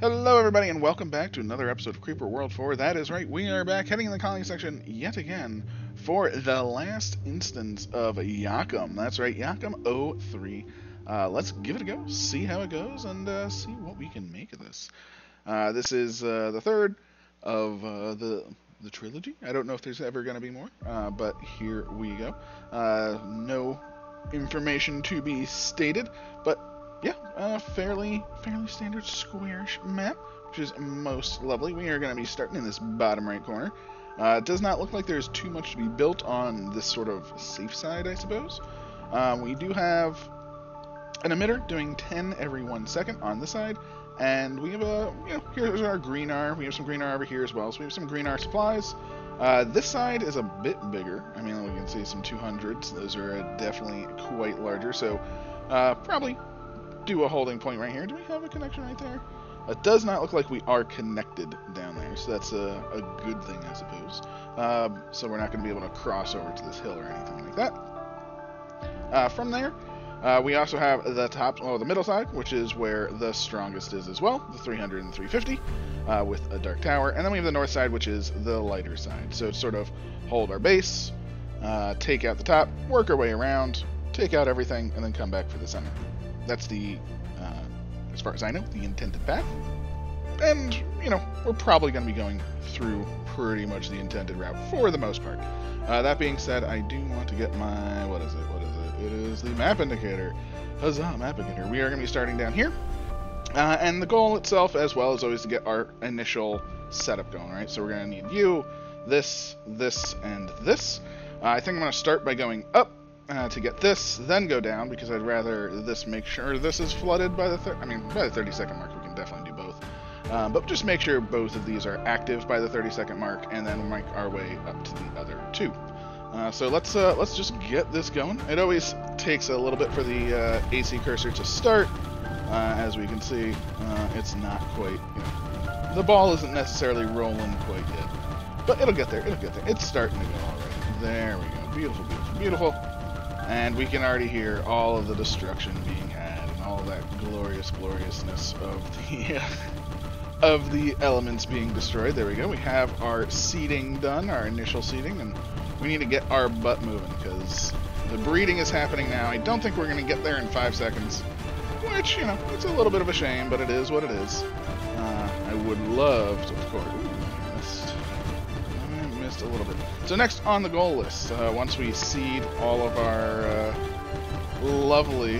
Hello everybody and welcome back to another episode of Creeper World 4. That is right, we are back heading in the colony section yet again for the last instance of YAACCM. That's right, YAACCM 03. Let's give it a go, see how it goes, and see what we can make of this. This is the third of the trilogy. I don't know if there's ever going to be more, but here we go. No information to be stated, but yeah, fairly standard squarish map, which is most lovely. We are going to be starting in this bottom right corner. It does not look like there's too much to be built on this sort of safe side, I suppose. We do have an emitter doing 10 every 1 second on this side, and we have a, here's our green R. We have some green R over here as well, so we have some green R supplies. This side is a bit bigger. I mean, we can see some 200s. Those are definitely quite larger, so probably do a holding point right here. Do we have a connection right there? It does not look like we are connected down there, so that's a good thing, I suppose. So we're not going to be able to cross over to this hill or anything like that. From there, we also have the middle side, which is where the strongest is as well, the 300 and 350, with a dark tower. And then we have the north side, which is the lighter side. So it's sort of hold our base, take out the top, work our way around, take out everything, and then come back for the center. That's the, as far as I know, the intended path. And, we're probably going to be going through pretty much the intended route for the most part. That being said, I do want to get my, what is it? It is the map indicator. Huzzah, map indicator. We are going to be starting down here. And the goal itself, as well, is always to get our initial setup going, right? So we're going to need you, this, this, and this. I think I'm going to start by going up. To get this, then go down, because I'd rather this make sure this is flooded by the by the 30-second mark. We can definitely do both, but just make sure both of these are active by the 30-second mark, and then make our way up to the other two. So let's just get this going. It always takes a little bit for the AC cursor to start. As we can see, it's not quite. The ball isn't necessarily rolling quite yet, but it'll get there. It'll get there. It's starting to go already. There we go. Beautiful, beautiful, beautiful. And we can already hear all of the destruction being had and all that gloriousness of the of the elements being destroyed. There we go. We have our seeding done, our initial seeding, and we need to get our butt moving because the breeding is happening now. I don't think we're going to get there in 5 seconds, which, it's a little bit of a shame, but it is what it is. I would love to, of course. Ooh, I missed a little bit. So next on the goal list, once we seed all of our lovely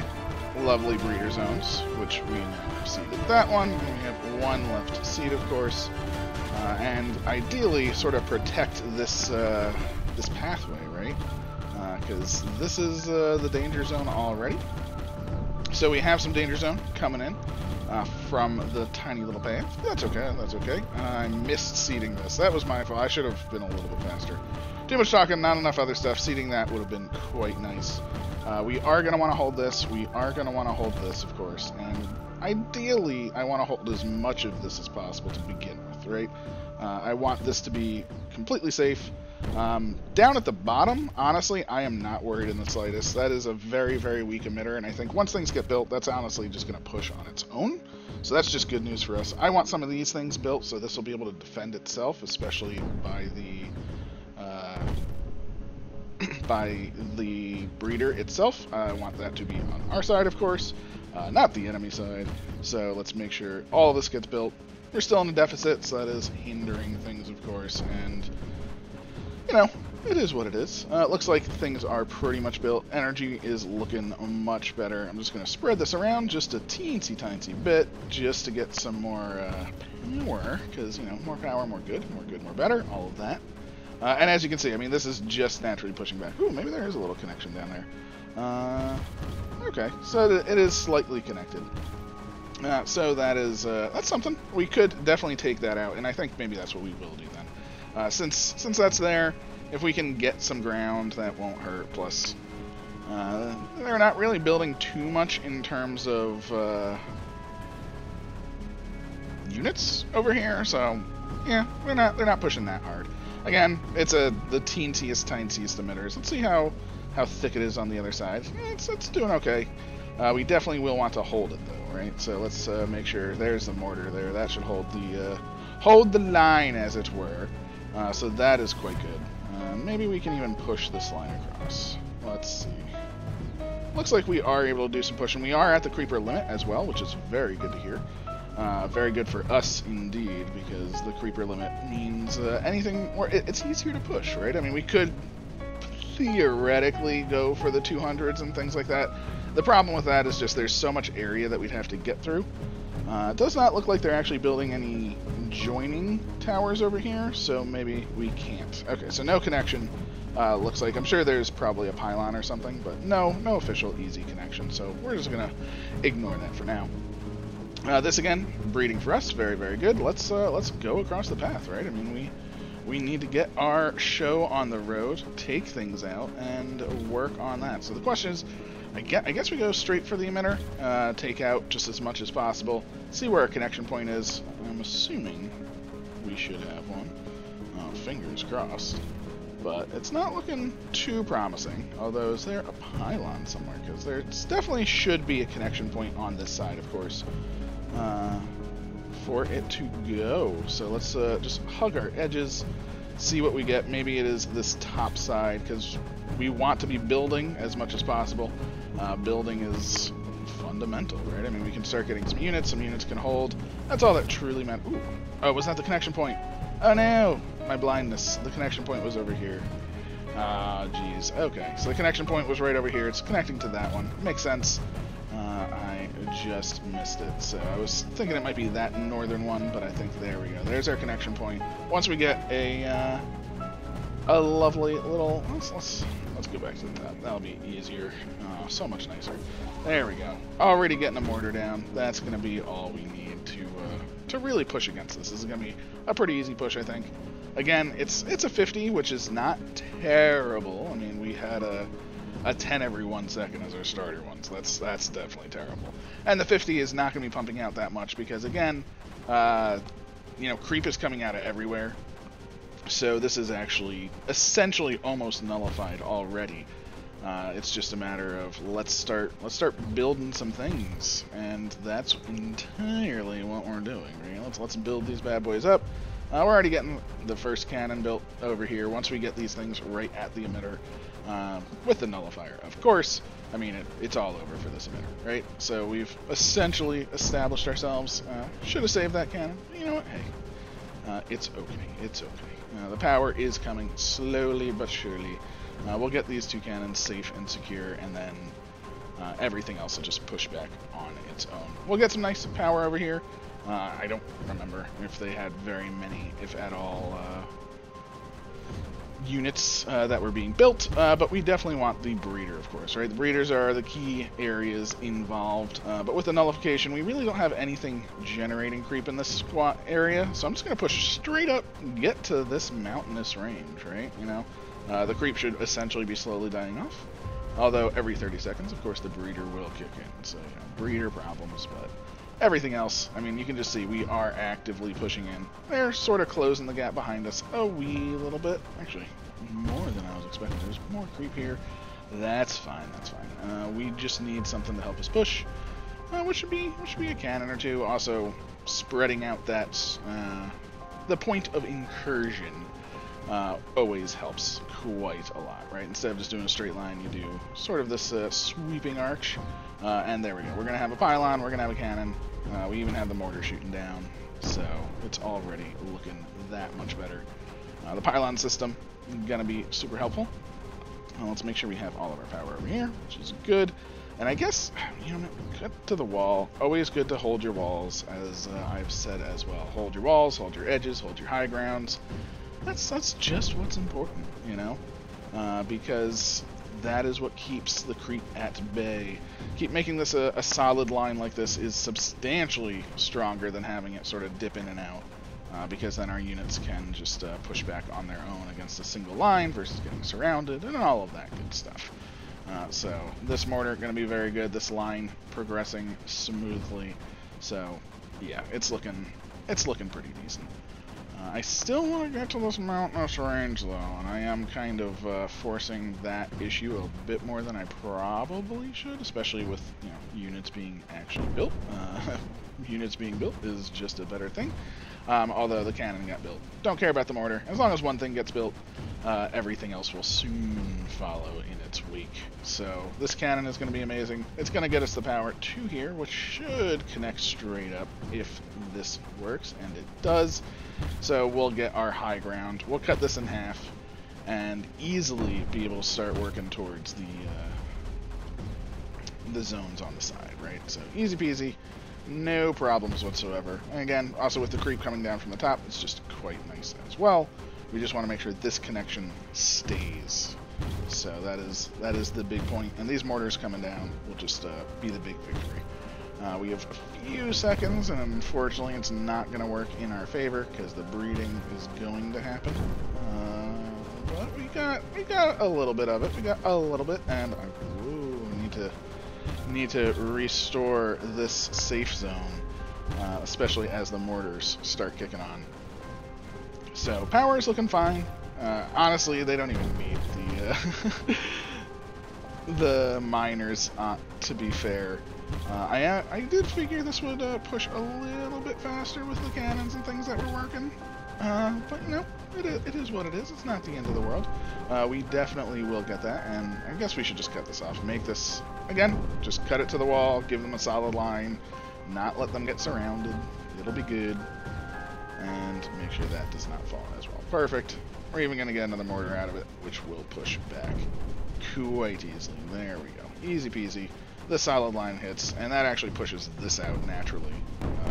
breeder zones, which we now have seeded that one, and we have one left to seed, of course, and ideally sort of protect this this pathway, right? Because this is the danger zone already. So we have some danger zone coming in from the tiny little path. That's okay, that's okay. I missed seeding this. That was my fault. I should have been a little bit faster. Too much talking, not enough other stuff. Seeding that would have been quite nice. We are going to want to hold this. We are going to want to hold this, of course. And ideally, I want to hold as much of this as possible to begin with, right? I want this to be completely safe. Down at the bottom, honestly, I am not worried in the slightest. That is a very, very weak emitter, and I think once things get built, that's honestly just going to push on its own. So that's just good news for us. I want some of these things built, so this will be able to defend itself, especially by the by the breeder itself. I want that to be on our side, of course, not the enemy side. So let's make sure all this gets built. We're still in the deficit, so that is hindering things, of course, and it is what it is. It looks like things are pretty much built. Energy is looking much better. I'm just going to spread this around just a teensy-tiny bit just to get some more power, because, more power, more good, more better, all of that. And as you can see, I mean, this is just naturally pushing back. Ooh, maybe there is a little connection down there. Okay, so it is slightly connected. So that is, that's something. We could definitely take that out, and I think maybe that's what we will do then. Since that's there, if we can get some ground, that won't hurt. Plus, they're not really building too much in terms of units over here, so yeah, they're not pushing that hard. Again, it's the tiniest emitters. Let's see how thick it is on the other side. It's doing okay. We definitely will want to hold it though. right? So let's make sure there's the mortar there. That should hold the line, as it were. So that is quite good. Maybe we can even push this line across. Let's see. Looks like we are able to do some pushing. We are at the creeper limit as well, which is very good to hear. Very good for us indeed, because the creeper limit means anything more. It's easier to push, right? I mean, we could theoretically go for the 200s and things like that. The problem with that is just there's so much area that we'd have to get through. It does not look like they're actually building any joining towers over here, so maybe we can't. Okay, so no connection, looks like. I'm sure there's probably a pylon or something, but no official easy connection, so we're just going to ignore that for now. This, again, breeding for us, very, very good. Let's go across the path, right? I mean, we need to get our show on the road, take things out, and work on that. So the question is, I guess we go straight for the emitter, take out just as much as possible, see where our connection point is. I'm assuming we should have one. Fingers crossed. But it's not looking too promising. Although, is there a pylon somewhere? Because there definitely should be a connection point on this side, of course, for it to go. So let's just hug our edges, see what we get. Maybe it is this top side, because we want to be building as much as possible. Building is fundamental, right? I mean, we can start getting some units can hold. That's all that truly meant. Ooh. Oh, was that the connection point? Oh no! My blindness. The connection point was over here. Ah, jeez. Okay, so the connection point was right over here. It's connecting to that one. Makes sense. I just missed it. So I was thinking it might be that northern one, but I think there we go. There's our connection point. Once we get a lovely little... Let's go back to the top. That'll be easier. Oh, so much nicer. There we go. Already getting a mortar down. That's going to be all we need to really push against this. This is going to be a pretty easy push, I think. Again, it's a 50, which is not terrible. I mean, we had a 10 every 1 second as our starter one, so that's definitely terrible. And the 50 is not going to be pumping out that much because, again, you know, creep is coming out of everywhere. So this is actually essentially almost nullified already. It's just a matter of let's start building some things, and that's entirely what we're doing. Right? Let's build these bad boys up. We're already getting the first cannon built over here. Once we get these things right at the emitter, with the nullifier, of course. I mean, it's all over for this emitter, right? So we've essentially established ourselves. Should have saved that cannon. You know what? Hey, it's okay. It's okay. The power is coming slowly but surely. We'll get these two cannons safe and secure, and then everything else will just push back on its own. We'll get some nice power over here. I don't remember if they had very many, if at all, units that were being built, but we definitely want the breeder, of course, right? The breeders are the key areas involved, but with the nullification, we really don't have anything generating creep in this squat area, so I'm just going to push straight up and get to this mountainous range, right? You know, the creep should essentially be slowly dying off, although every 30 seconds, of course, the breeder will kick in, so, you know, breeder problems, but... everything else, I mean, you can just see we are actively pushing in. They're sort of closing the gap behind us a wee little bit. Actually, more than I was expecting. There's more creep here. That's fine, that's fine. We just need something to help us push, which should be a cannon or two. Also, spreading out that, the point of incursion always helps quite a lot, right? Instead of just doing a straight line, you do sort of this sweeping arch. And there we go. We're going to have a pylon, we're going to have a cannon. We even have the mortar shooting down, so it's already looking that much better. The pylon system is going to be super helpful. Let's make sure we have all of our power over here, which is good. And I guess, you know, cut to the wall. Always good to hold your walls, as I've said as well. Hold your walls, hold your edges, hold your high grounds. That's just what's important, you know, because... that is what keeps the creep at bay. Keep making this a solid line like this is substantially stronger than having it sort of dip in and out, because then our units can just push back on their own against a single line versus getting surrounded and all of that good stuff. So this mortar going to be very good. This line progressing smoothly. So yeah, it's looking pretty decent. I still want to get to this mountainous range, though, and I am kind of forcing that issue a bit more than I probably should, especially with, you know, units being actually built. Units being built is just a better thing. Although the cannon got built. Don't care about the mortar. As long as one thing gets built, everything else will soon follow in its wake. So this cannon is going to be amazing. It's going to get us the power to here, which should connect straight up if this works, and it does. So we'll get our high ground. We'll cut this in half and easily be able to start working towards the zones on the side, right? So easy peasy. No problems whatsoever. And again, also with the creep coming down from the top, it's just quite nice as well. We just want to make sure this connection stays. So that is the big point. And these mortars coming down will just be the big victory. We have a few seconds, and unfortunately it's not going to work in our favor because the breeding is going to happen. But we got a little bit of it. We got a little bit, and I need to restore this safe zone, especially as the mortars start kicking on. So power is looking fine. Honestly, they don't even need the the miners. To be fair, I did figure this would push a little bit faster with the cannons and things that were working, but no, it is what it is. It's not the end of the world. We definitely will get that, and I guess we should just cut this off. Make this. Again, just cut it to the wall, give them a solid line, not let them get surrounded. It'll be good. And make sure that does not fall as well. Perfect. We're even going to get another mortar out of it, which will push back quite easily. There we go. Easy peasy. The solid line hits, and that actually pushes this out naturally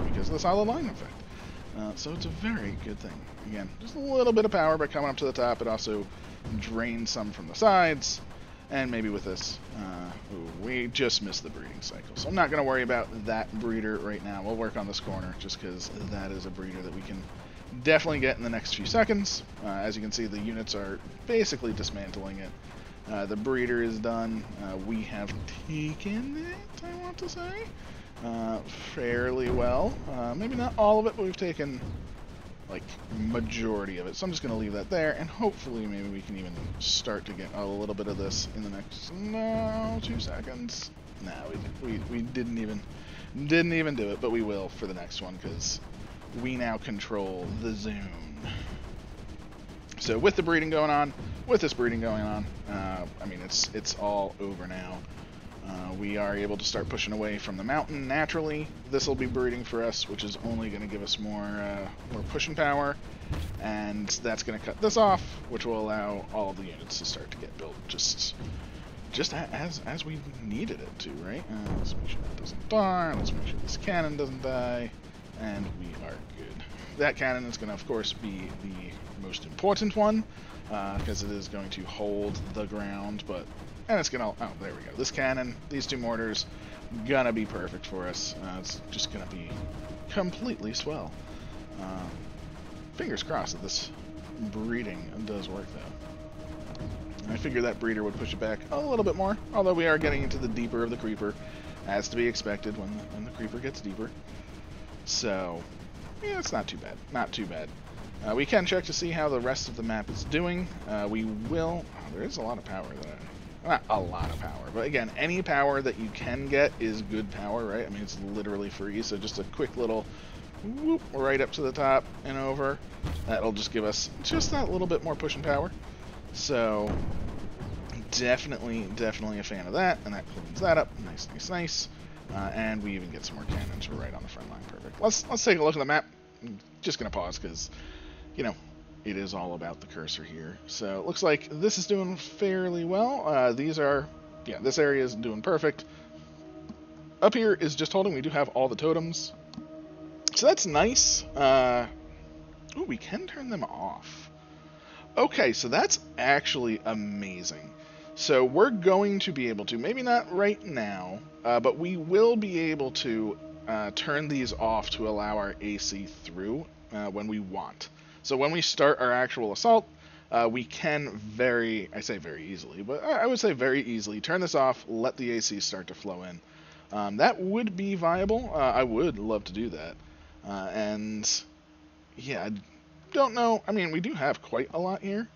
because of the solid line effect. So it's a very good thing. Again, just a little bit of power by coming up to the top. It also drains some from the sides. And maybe with this, ooh, we just missed the breeding cycle. So I'm not going to worry about that breeder right now. We'll work on this corner just because that is a breeder that we can definitely get in the next few seconds. As you can see, the units are basically dismantling it. The breeder is done. We have taken it, I want to say, fairly well. Maybe not all of it, but we've taken, like, majority of it. So I'm just going to leave that there, and hopefully maybe we can even start to get a little bit of this in the next, no, 2 seconds. No, we didn't even do it, but we will for the next one, because we now control the zone. So with the breeding going on, with this breeding going on, I mean, it's all over now. We are able to start pushing away from the mountain naturally. This will be breeding for us, which is only going to give us more pushing power. And that's going to cut this off, which will allow all the units to start to get built just as we needed it to, right? Let's make sure that doesn't die. Let's make sure this cannon doesn't die. And we are good. That cannon is going to, of course, be the most important one because it is going to hold the ground, but... And it's gonna, oh, there we go. This cannon, these two mortars, gonna be perfect for us. It's just gonna be completely swell. Fingers crossed that this breeding does work, though. I figured that breeder would push it back a little bit more, although we are getting into the deeper of the creeper, as to be expected when the creeper gets deeper. So, yeah, it's not too bad. Not too bad. We can check to see how the rest of the map is doing. We will, oh, there is a lot of power there. Not a lot of power, but again, any power that you can get is good power, right? I mean, it's literally free, so just a quick little whoop right up to the top and over. That'll just give us just that little bit more pushing power. So, definitely a fan of that, and that cleans that up. Nice. And we even get some more cannons right on the front line. Perfect. Let's take a look at the map. I'm just going to pause because, you know, it is all about the cursor here. So it looks like this is doing fairly well. These are, yeah, this area is doing perfect. Up here is just holding. We do have all the totems, so that's nice. Ooh, we can turn them off. Okay, so that's actually amazing. So we're going to be able to, maybe not right now, but we will be able to turn these off to allow our AC through when we want. So when we start our actual assault, we can very easily turn this off, let the AC start to flow in. That would be viable. I would love to do that. And yeah, don't know. I mean, we do have quite a lot here.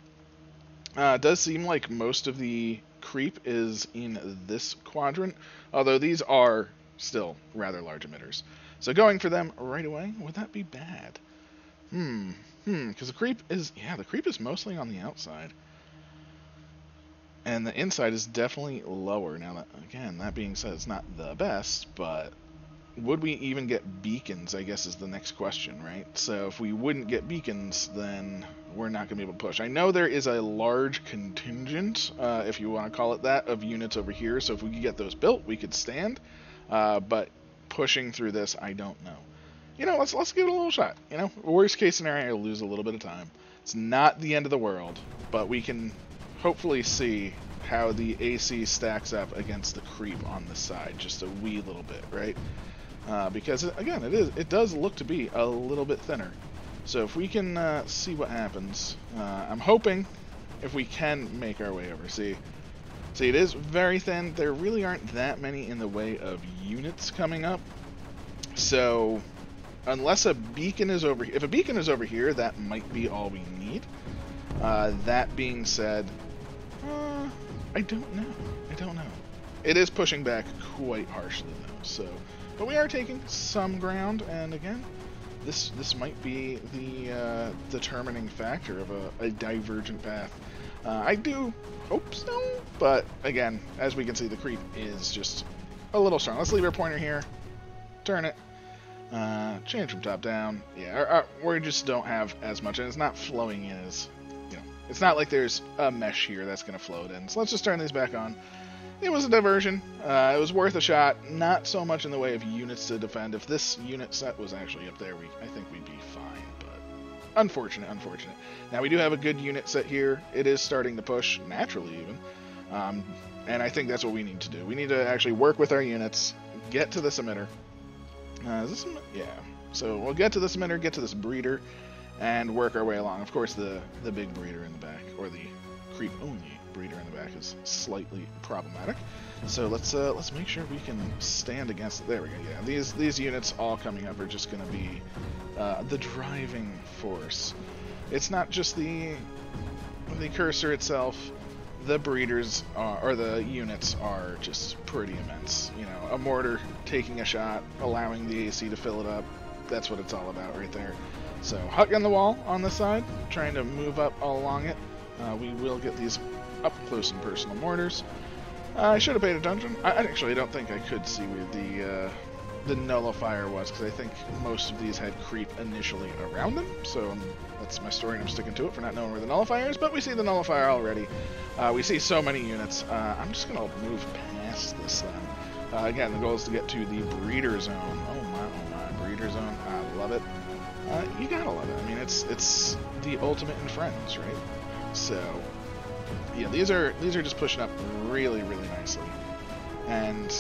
It does seem like most of the creep is in this quadrant, although these are still rather large emitters. So going for them right away, would that be bad? Because the creep is mostly on the outside. And the inside is definitely lower. Now, that, again, that being said, it's not the best, but would we even get beacons, I guess, is the next question, right? So if we wouldn't get beacons, then we're not going to be able to push. I know there is a large contingent, if you want to call it that, of units over here. So if we could get those built, we could stand. But pushing through this, I don't know. You know, let's give it a little shot. You know, worst case scenario, I'll lose a little bit of time. It's not the end of the world, but we can hopefully see how the AC stacks up against the creep on the side just a wee little bit, right? Because again, it does look to be a little bit thinner. So if we can see what happens, I'm hoping if we can make our way over. See, it is very thin. There really aren't that many in the way of units coming up. So unless a beacon is over here, if a beacon is over here, that might be all we need. That being said. I don't know. It is pushing back quite harshly, though. So, but we are taking some ground, and again, this might be the determining factor of a divergent path. I do hope so, but again, as we can see, the creep is just a little strong. Let's leave our pointer here. Turn it. Change from top down. Yeah, we just don't have as much, and it's not flowing in as. It's not like there's a mesh here that's going to float in. So let's just turn these back on. It was a diversion. It was worth a shot. Not so much in the way of units to defend. If this unit set was actually up there, I think we'd be fine. But unfortunate. Now, we do have a good unit set here. It is starting to push, naturally even. And I think that's what we need to do. We need to actually work with our units, get to this emitter. Yeah. So we'll get to this emitter, get to this breeder, and work our way along. Of course, the big breeder in the back, or the creep-only breeder in the back, is slightly problematic. So let's make sure we can stand against it. There we go. Yeah, these units all coming up are just going to be the driving force. It's not just the cursor itself. The breeders are, or the units are, just pretty immense. You know, a mortar taking a shot, allowing the AC to fill it up. That's what it's all about right there. So, huck on the wall on this side, trying to move up all along it. We will get these up-close and personal mortars. I should have paid attention. I actually don't think I could see where the nullifier was, because I think most of these had creep initially around them. So, that's my story, and I'm sticking to it for not knowing where the nullifier is. But we see the nullifier already. We see so many units. I'm just going to move past this thing. Again, the goal is to get to the breeder zone. Oh my, breeder zone. I love it. You gotta love it. I mean, it's the ultimate in friends, right? So, yeah, these are just pushing up really nicely. And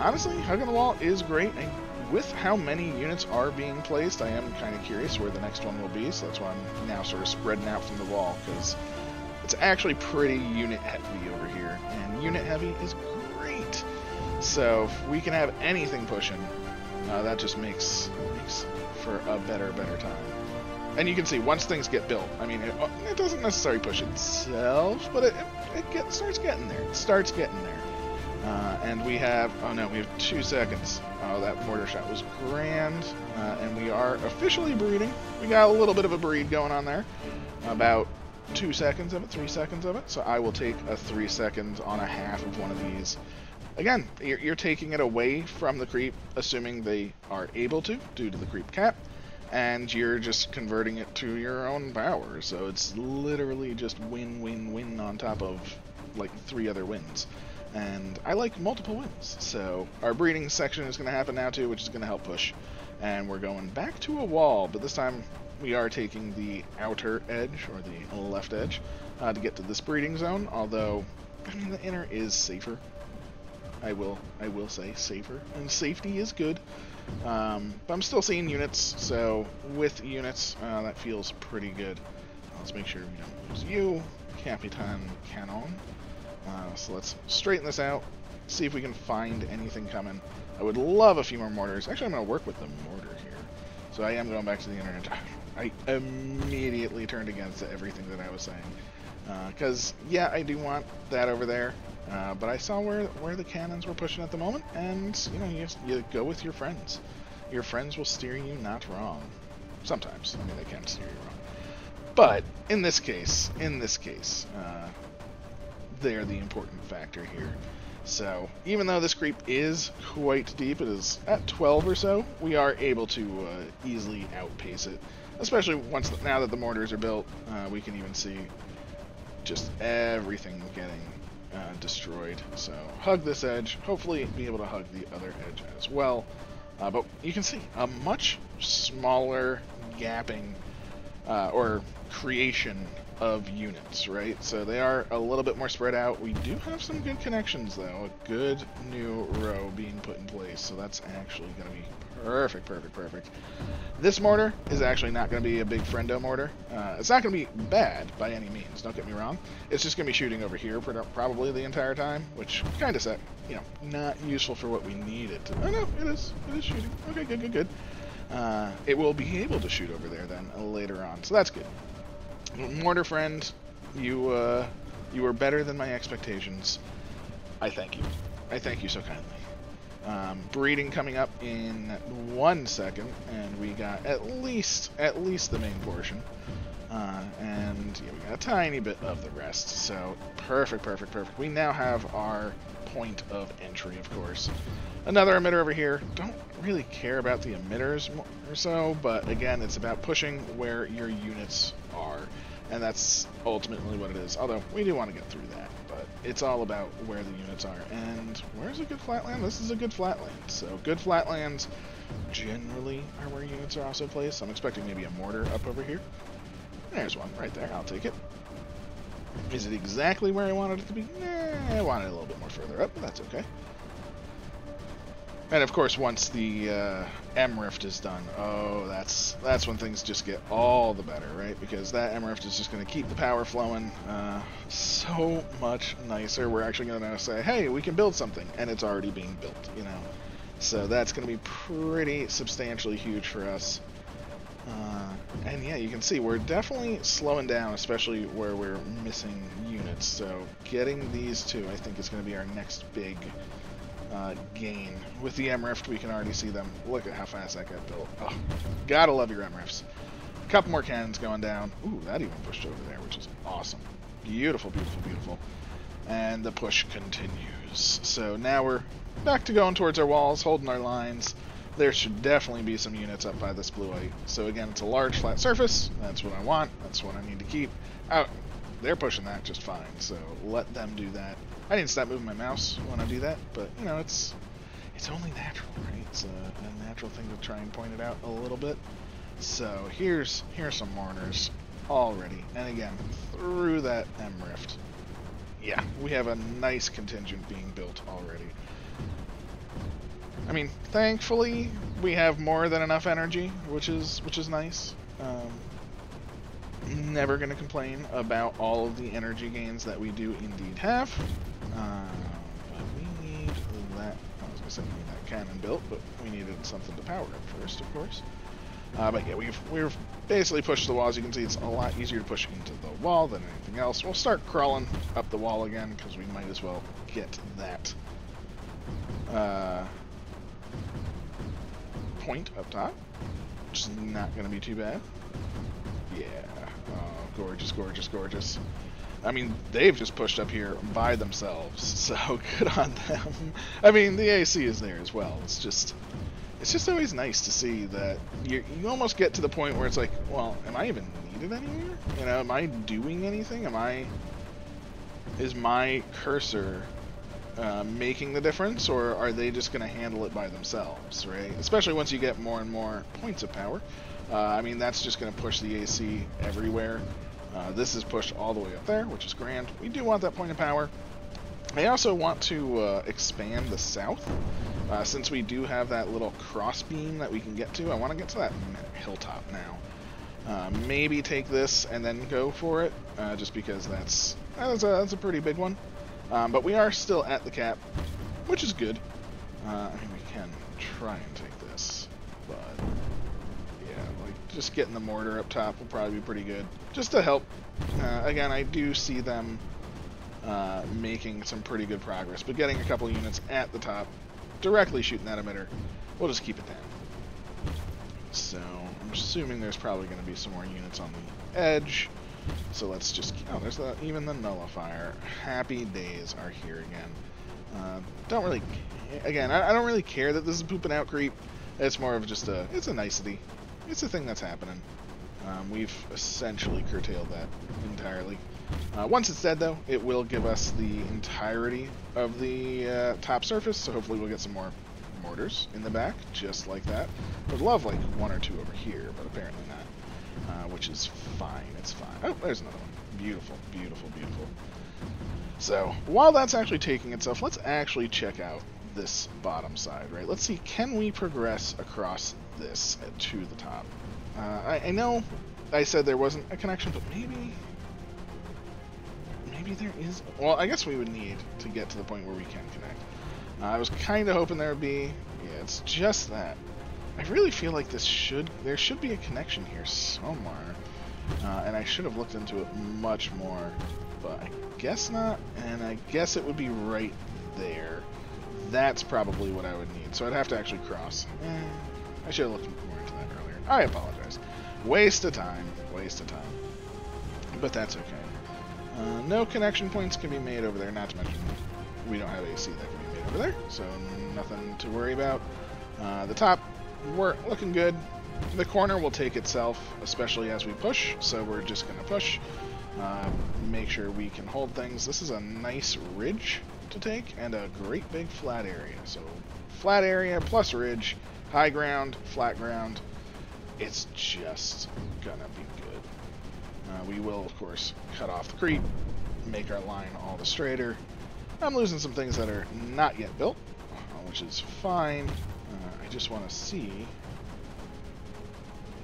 honestly, hugging the wall is great. And with how many units are being placed, I am kind of curious where the next one will be. So that's why I'm now sort of spreading out from the wall, because it's actually pretty unit heavy over here, and unit heavy is great. So if we can have anything pushing, that just makes for a better time. And you can see, once things get built, I mean, it doesn't necessarily push itself, but it starts getting there. And we have, oh no, we have 2 seconds. Oh, that mortar shot was grand. And we are officially breeding. We got a little bit of a breed going on there. About 2 seconds of it, 3 seconds of it. So I will take a 3 seconds on a half of one of these. Again, you're taking it away from the creep, assuming they are able to, due to the creep cap, and you're just converting it to your own power. So it's literally just win on top of like 3 other wins. And I like multiple wins. So our breeding section is going to happen now too, which is going to help push. And we're going back to a wall, but this time we are taking the outer edge, or the left edge, to get to this breeding zone. Although, I mean, the inner is safer. I will say safer, and safety is good. But I'm still seeing units, so with units, that feels pretty good. Let's make sure we don't lose you, Capitan Cannon. So let's straighten this out, see if we can find anything coming. I would love a few more mortars. Actually, I'm going to work with the mortar here. So I am going back to the internet. I immediately turned against everything that I was saying. Because, yeah, I do want that over there, but I saw where the cannons were pushing at the moment, and, you know, you go with your friends. Your friends will steer you not wrong. Sometimes. I mean, they can steer you wrong. But, in this case, they're the important factor here. So, even though this creep is quite deep, it is at 12 or so, we are able to easily outpace it. Especially once now that the mortars are built, we can even see just everything getting destroyed. So hug this edge, hopefully be able to hug the other edge as well. But you can see a much smaller gapping or creation of units, right? So they are a little bit more spread out. We do have some good connections though, a good new row being put in place. So that's actually going to be perfect, perfect, perfect. This mortar is actually not going to be a big friendo mortar. It's not going to be bad by any means, don't get me wrong. It's just going to be shooting over here probably the entire time, which kind of, you know, not useful for what we need it to. Oh no, it is shooting. Okay, good, good, good. It will be able to shoot over there then later on, so that's good. Mortar friend, you were better than my expectations. I thank you. I thank you so kindly. Breeding coming up in 1 second, and we got at least the main portion, and yeah, we got a tiny bit of the rest. So perfect, perfect, perfect. We now have our point of entry, of course. Another emitter over here. Don't really care about the emitters or so, but again, it's about pushing where your units are, and that's ultimately what it is. Although we do want to get through that, but it's all about where the units are. And where's a good flatland? This is a good flatland. So good flatlands generally are where units are also placed. I'm expecting maybe a mortar up over here. There's one right there. I'll take it. Is it exactly where I wanted it to be? Nah, I wanted it a little bit more further up, but that's okay. And of course, once the M-Rift is done, oh, that's when things just get all the better, right? Because that M-Rift is just going to keep the power flowing so much nicer. We're actually going to say, hey, we can build something, and it's already being built, you know? So that's going to be pretty substantially huge for us. And yeah, you can see we're definitely slowing down, especially where we're missing units. So getting these two, I think, is going to be our next big gain. With the M-Rift, we can already see them. Look at how fast that got built. Oh, gotta love your M-Rifts. A couple more cannons going down. Ooh, that even pushed over there, which is awesome. Beautiful, beautiful, beautiful. And the push continues. So now we're back to going towards our walls, holding our lines. There should definitely be some units up by this blue light. So again, it's a large flat surface. That's what I want. That's what I need to keep. Oh, they're pushing that just fine. So let them do that. I didn't stop moving my mouse when I do that, but you know, it's only natural, right? It's a natural thing to try and point it out a little bit. So here's some mortars already. And again, through that M-Rift. Yeah, we have a nice contingent being built already. I mean, thankfully, we have more than enough energy, which is nice. Never going to complain about all of the energy gains that we do indeed have. But we need that. I was going to say we need that cannon built, but we needed something to power it first, of course. But yeah, we've basically pushed the walls. You can see it's a lot easier to push into the wall than anything else. We'll start crawling up the wall again because we might as well get that. Point up top, which is not going to be too bad. Yeah, oh, gorgeous, gorgeous, gorgeous. I mean, they've just pushed up here by themselves, so good on them. I mean, the AC is there as well. It's just always nice to see that you almost get to the point where it's like, well, am I even needed anywhere? You know, am I doing anything? Is my cursor making the difference, or are they just going to handle it by themselves, right? Especially once you get more and more points of power. I mean, that's just going to push the AC everywhere. This is pushed all the way up there, which is grand. We do want that point of power. I also want to expand the south. Since we do have that little crossbeam that we can get to, I want to get to that hilltop now. Maybe take this and then go for it, just because that's a pretty big one. But we are still at the cap, which is good. I mean, we can try and take this, but yeah, like just getting the mortar up top will probably be pretty good, just to help. Again, I do see them making some pretty good progress, but getting a couple units at the top, directly shooting that emitter, we'll just keep it down. So I'm assuming there's probably going to be some more units on the edge. So let's just, oh, there's the, even the nullifier. Happy days are here again. Don't really, again, I don't really care that this is pooping out creep. It's more of just a, it's a nicety. It's a thing that's happening. We've essentially curtailed that entirely. Once it's dead, though, it will give us the entirety of the top surface, so hopefully we'll get some more mortars in the back, just like that. Would love, like, one or two over here, but apparently not. Which is fine, it's fine. Oh, there's another one. Beautiful, beautiful, beautiful. So, while that's actually taking itself, let's actually check out this bottom side, right? Let's see, can we progress across this to the top? I know I said there wasn't a connection, but maybe there is. Well, I guess we would need to get to the point where we can connect. I was kind of hoping there would be. Yeah, it's just that. I really feel like this should, there should be a connection here somewhere, and I should have looked into it much more, but I guess not, and I guess it would be right there. That's probably what I would need, so I'd have to actually cross. I should have looked more into that earlier. I apologize. Waste of time, waste of time. But that's okay. No connection points can be made over there, not to mention we don't have AC that can be made over there, so nothing to worry about. The top, we're looking good. The corner will take itself, especially as we push, so we're just going to push. Make sure we can hold things. This is a nice ridge to take and a great big flat area. So flat area plus ridge, high ground, flat ground. It's just going to be good. We will, of course, cut off the creep, make our line all the straighter. I'm losing some things that are not yet built, which is fine. I just want to see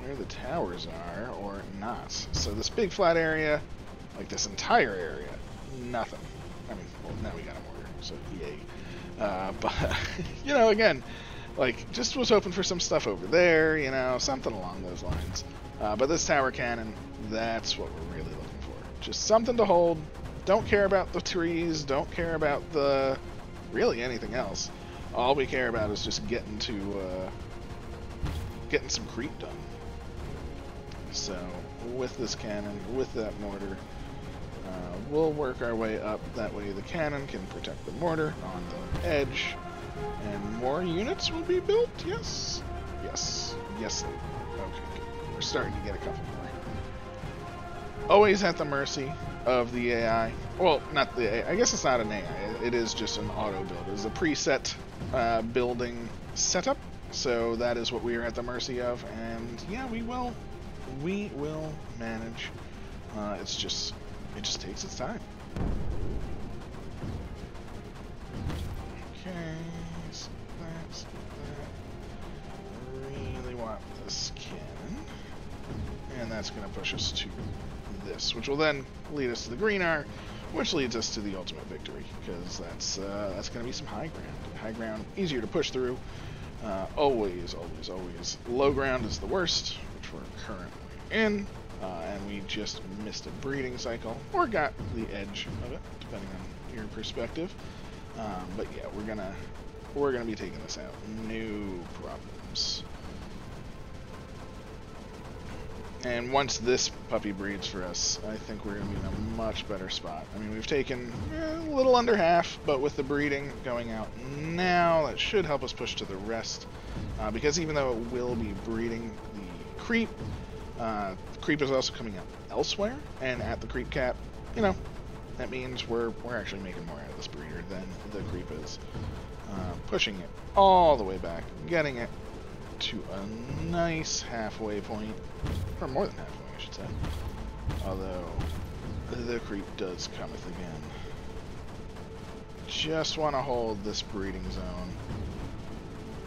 where the towers are, or not. So this big flat area, like this entire area, nothing. I mean, well, now we got a mortar, so yay. But, you know, again, like, just was hoping for some stuff over there, you know, something along those lines. But this tower cannon, that's what we're really looking for. Just something to hold. Don't care about the trees, don't care about the, really anything else. All we care about is just getting to, getting some creep done. So, with this cannon, with that mortar, we'll work our way up. That way the cannon can protect the mortar on the edge. And more units will be built, yes? Yes. Yes. Okay, good. We're starting to get a couple more. Always at the mercy of the AI. Well, not the AI. I guess it's not an AI. It is just an auto build. It's a preset building setup. So that is what we are at the mercy of. And yeah, we will manage. It's just, it just takes its time. Okay, so that's that. I really want this cannon. And that's going to push us to this, which will then lead us to the green R, which leads us to the ultimate victory, because that's going to be some high ground. High ground, easier to push through. Always, always, always. Low ground is the worst, which we're currently in, and we just missed a breeding cycle, or got the edge of it, depending on your perspective. But yeah, we're gonna be taking this out. No problems. And once this puppy breeds for us, I think we're going to be in a much better spot. I mean, we've taken a little under half, but with the breeding going out now, that should help us push to the rest. Because even though it will be breeding the creep is also coming out elsewhere, and at the creep cap, you know, that means we're actually making more out of this breeder than the creep is. Pushing it all the way back, getting it to a nice halfway point, or more than halfway, I should say. Although the creep does cometh again. Just want to hold this breeding zone.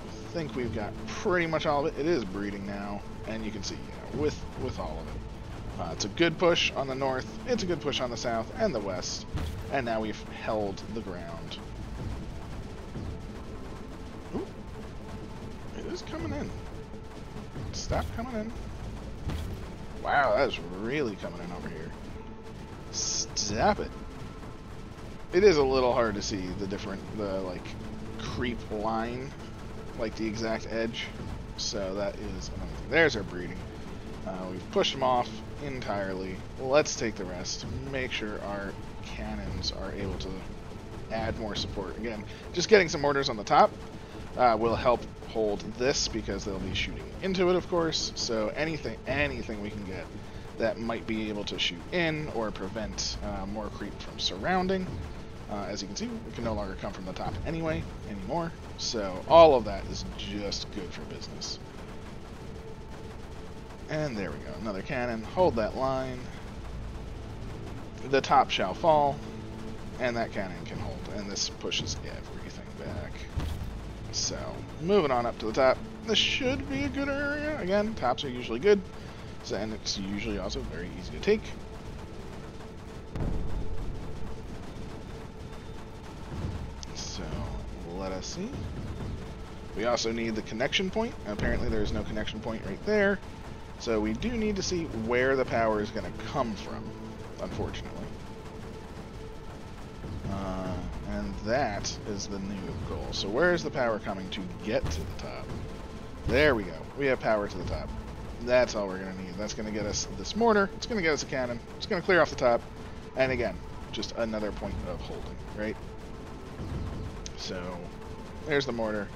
I think we've got pretty much all of it. It is breeding now, and you can see, you know, with all of it. It's a good push on the north. It's a good push on the south and the west. And now we've held the ground. Ooh. It is coming in. Stop coming in. Wow, that's really coming in over here. Stop it. It is a little hard to see the different, like, creep line, like the exact edge. So that is amazing. There's our breeding. We've pushed them off entirely. Let's take the rest. Make sure our cannons are able to add more support. Again, just getting some mortars on the top will help hold this because they'll be shooting into it, of course. So anything we can get that might be able to shoot in or prevent more creep from surrounding. As you can see, we can no longer come from the top anymore. So all of that is just good for business. And there we go, another cannon. Hold that line. The top shall fall, and that cannon can hold. And this pushes everything back. So moving on up to the top. This should be a good area. Again, tops are usually good. So, and it's usually also very easy to take. So let us see. We also need the connection point. Apparently there is no connection point right there. So we do need to see where the power is going to come from, unfortunately. And that is the new goal. So where is the power coming to get to the top? There we go. We have power to the top. That's all we're going to need. That's going to get us this mortar. It's going to get us a cannon. It's going to clear off the top. And again, just another point of holding, right? So there's the mortar.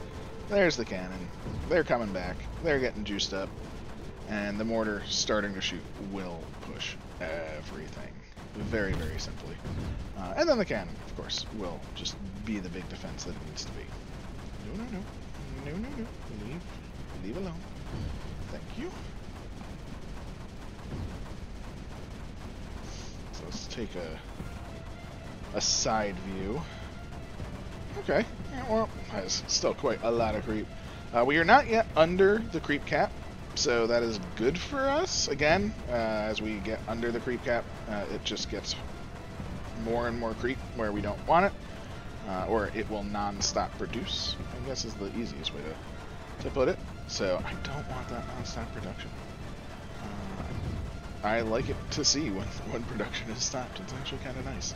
There's the cannon. They're coming back. They're getting juiced up. And the mortar starting to shoot will push everything. Very, very simply. And then the cannon, of course, will just be the big defense that it needs to be. No, no, no. No, no, no. Leave alone. Thank you. So let's take a side view. Okay. Yeah, well, that's still quite a lot of creep. We are not yet under the creep cap. So that is good for us. Again, as we get under the creep cap, it just gets more and more creep where we don't want it. Or it will non-stop produce, I guess is the easiest way to put it. So I don't want that non-stop production. I like it to see when production is stopped. It's actually kind of nice.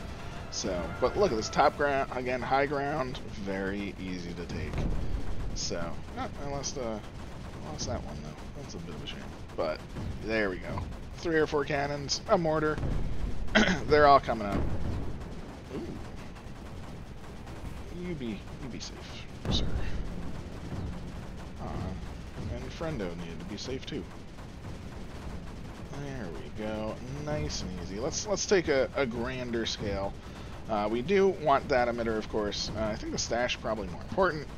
So, but look at this top ground, again, high ground, very easy to take. So, not unless the... Lost that one though. That's a bit of a shame. But there we go. 3 or 4 cannons, a mortar. They're all coming up. Ooh. You be safe, sir. And Friendo needed to be safe too. There we go. Nice and easy. Let's take a grander scale. We do want that emitter, of course. I think the stash probably more important.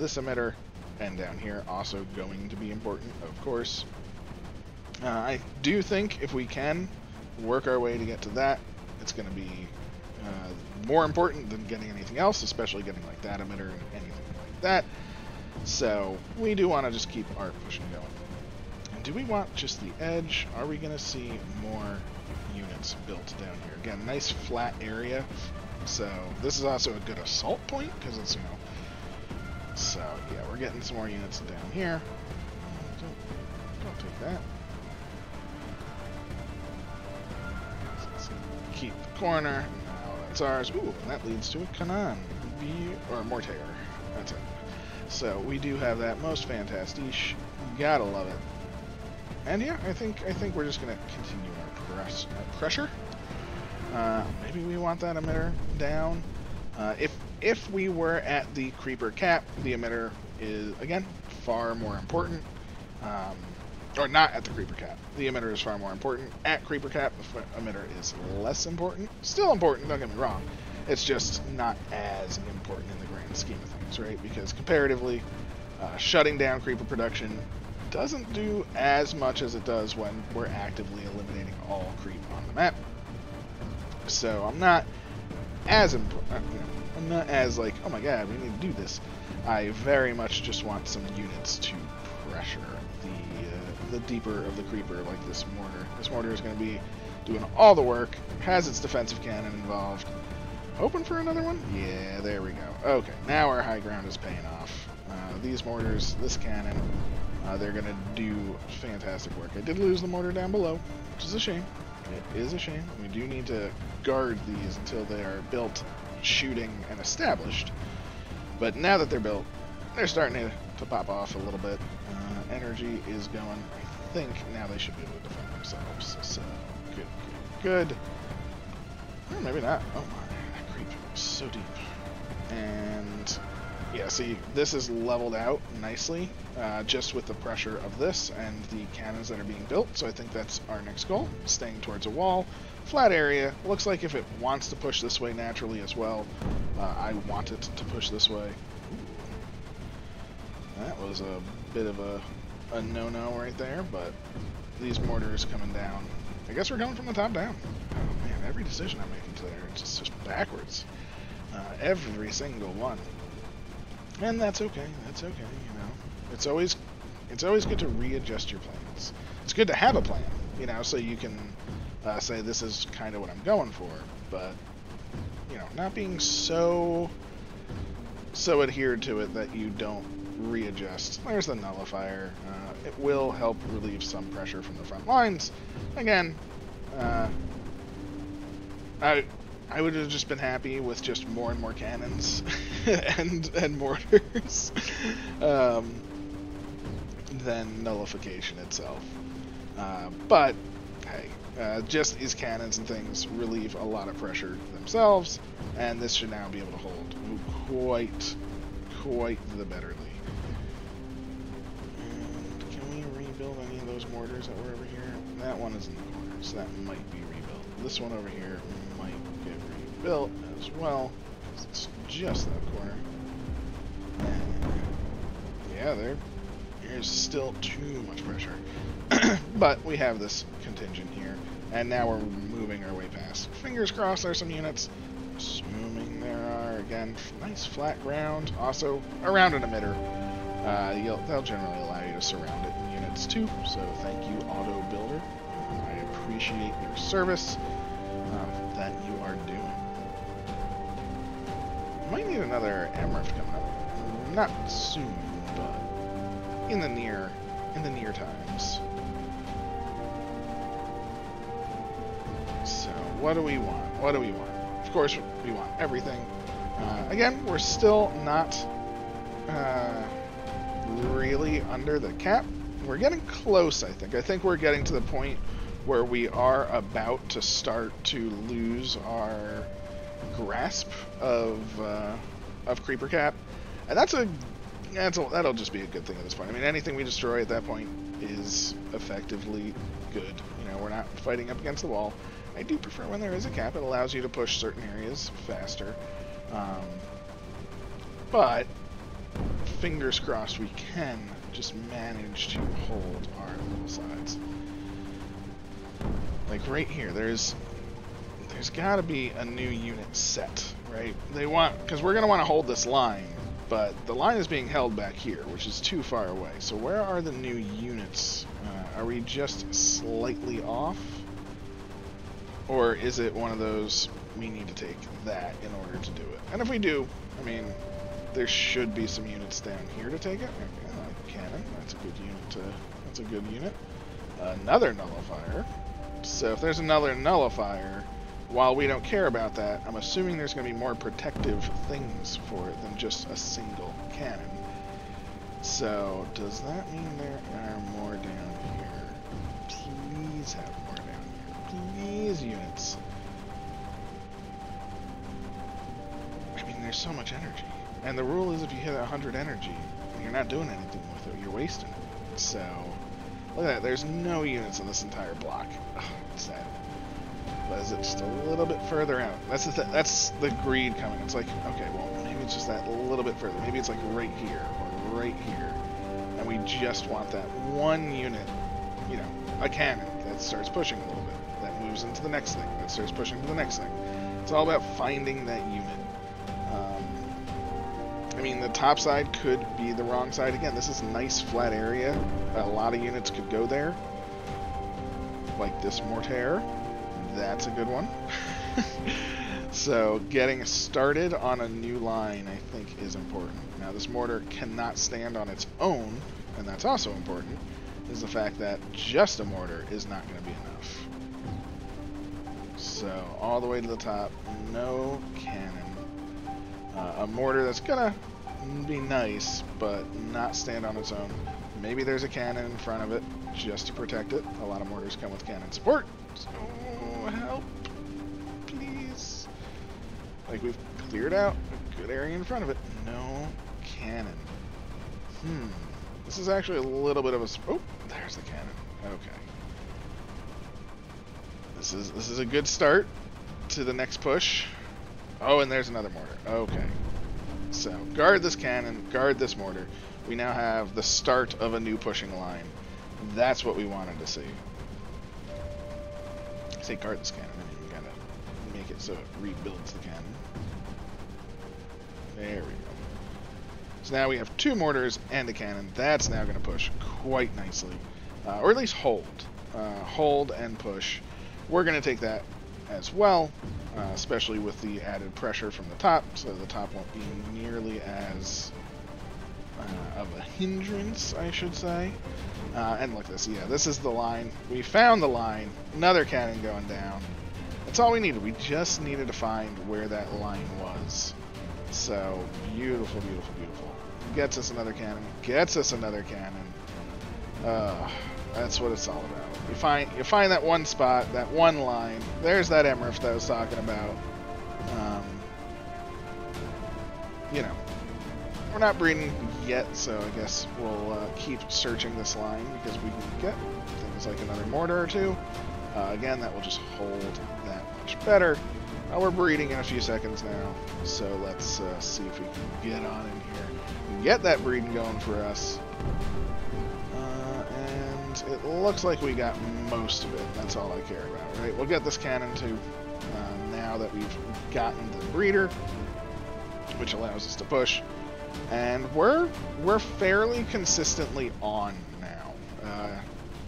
This emitter. And down here, also going to be important, of course. I do think if we can work our way to get to that, it's going to be more important than getting anything else, especially getting like that emitter and anything like that. So we do want to just keep our pushing going. And do we want just the edge? Are we going to see more units built down here? Again, nice flat area. So this is also a good assault point because it's, you know, so, yeah, we're getting some more units down here. Don't take that. Let's keep the corner. Now that's ours. Ooh, and that leads to a Kanan. Or Mortair. That's it. So, we do have that. Most fantastiche. Gotta love it. And, yeah, I think we're just going to continue our pressure. Maybe we want that emitter down. If we were at the creeper cap, the emitter is, again, far more important. Or not at the creeper cap. The emitter is far more important. At creeper cap, the emitter is less important. Still important, don't get me wrong. It's just not as important in the grand scheme of things, right? Because comparatively, shutting down creeper production doesn't do as much as it does when we're actively eliminating all creep on the map. So I'm not as important. I'm not as like, oh my god, we need to do this. I very much just want some units to pressure the deeper of the creeper, like this mortar. This mortar is going to be doing all the work, has its defensive cannon involved. Open for another one? Yeah, there we go. Okay, now our high ground is paying off. These mortars, this cannon, They're going to do fantastic work. I did lose the mortar down below, which is a shame. It is a shame. We do need to guard these until they are built, shooting, and established. But now that they're built, they're starting to pop off a little bit. Energy is going. I think now they should be able to defend themselves. So, good, good, good. Or maybe not. Oh my, that creep is so deep. And, yeah, see, this is leveled out nicely, just with the pressure of this and the cannons that are being built. So I think that's our next goal, staying towards a wall. Flat area, looks like if it wants to push this way naturally as well. I want it to push this way. Ooh. That was a bit of a no-no right there, but these mortars coming down. I guess we're going from the top down. Oh man, every decision I'm making today is just backwards. Every single one. And that's okay, you know. It's always good to readjust your plans. It's good to have a plan, you know, so you can say this is kind of what I'm going for, but, you know, not being so adhered to it that you don't readjust. There's the nullifier. It will help relieve some pressure from the front lines. Again, I would have just been happy with just more and more cannons and mortars than nullification itself. But, hey, just these cannons and things relieve a lot of pressure themselves, and this should now be able to hold quite the betterly. And can we rebuild any of those mortars that were over here? That one is in the corner, so that might be rebuilt. This one over here might get rebuilt as well. It's just that corner. Yeah, there's still too much pressure. But we have this contingent here, and now we're moving our way past. Fingers crossed there's some units. Assuming there are. Again, nice flat ground. Also, around an emitter. They'll generally allow you to surround it in units too, so thank you, Auto Builder. I appreciate your service that you are doing. Might need another MRF coming up. Not soon, but in the near times. So, what do we want? What do we want? Of course, we want everything. Again, we're still not really under the cap. We're getting close, I think. I think we're getting to the point where we are about to start to lose our grasp of Creeper Cap, and that'll just be a good thing at this point. I mean, anything we destroy at that point is effectively good. You know, we're not fighting up against the wall. I do prefer when there is a cap. It allows you to push certain areas faster. But, fingers crossed, we can just manage to hold our little sides. Like right here, there's got to be a new unit set, right? Because we're going to want to hold this line, but the line is being held back here, which is too far away. So where are the new units? Are we just slightly off? Or is it one of those, we need to take that in order to do it? And if we do, I mean, there should be some units down here to take it. Cannon, that's a good unit. That's a good unit. Another nullifier. So if there's another nullifier, while we don't care about that, I'm assuming there's going to be more protective things for it than just a single cannon. So does that mean there are more down here? Please have more. These units. I mean, there's so much energy. And the rule is if you hit 100 energy, you're not doing anything with it. You're wasting it. So, look at that. There's no units in this entire block. Ugh, it's sad. But is it just a little bit further out? That's the greed coming. It's like, okay, well, maybe it's just that little bit further. Maybe it's like right here or right here. And we just want that one unit, you know, a cannon that starts pushing a little bit. Into the next thing, that starts pushing to the next thing. It's all about finding that unit. I mean, the top side could be the wrong side. Again, this is a nice flat area. A lot of units could go there. Like this mortar. That's a good one. So getting started on a new line, I think, is important. Now, this mortar cannot stand on its own. and that's also important, is the fact that just a mortar is not going to be enough. So all the way to the top, no cannon. A mortar that's going to be nice, but not stand on its own. Maybe there's a cannon in front of it just to protect it. A lot of mortars come with cannon support. So help, please. Like, we've cleared out a good area in front of it. No cannon. This is actually a little bit of a... Oh, there's the cannon. Okay. This is a good start to the next push. Oh, and there's another mortar. Okay. So, guard this cannon, guard this mortar. We now have the start of a new pushing line. That's what we wanted to see. I say guard this cannon, and you gotta make it so it rebuilds the cannon. There we go. So now we have two mortars and a cannon. That's now gonna push quite nicely. Or at least hold. Hold and push. We're gonna take that as well, especially with the added pressure from the top, so the top won't be nearly as of a hindrance, I should say. And look, this is the line. We found the line. Another cannon going down. That's all we needed. We just needed to find where that line was. So beautiful, beautiful, beautiful. Gets us another cannon. Gets us another cannon. That's what it's all about. You find that one spot, that one line. There's that Emmerich that I was talking about. You know, we're not breeding yet, so I guess we'll keep searching this line because we can get things like another mortar or two. Again, that will just hold that much better. We're breeding in a few seconds now, so let's see if we can get on in here and get that breeding going for us. And it looks like we got most of it. That's all I care about, right? We'll get this cannon too, now that we've gotten the breeder, which allows us to push. And we're fairly consistently on now.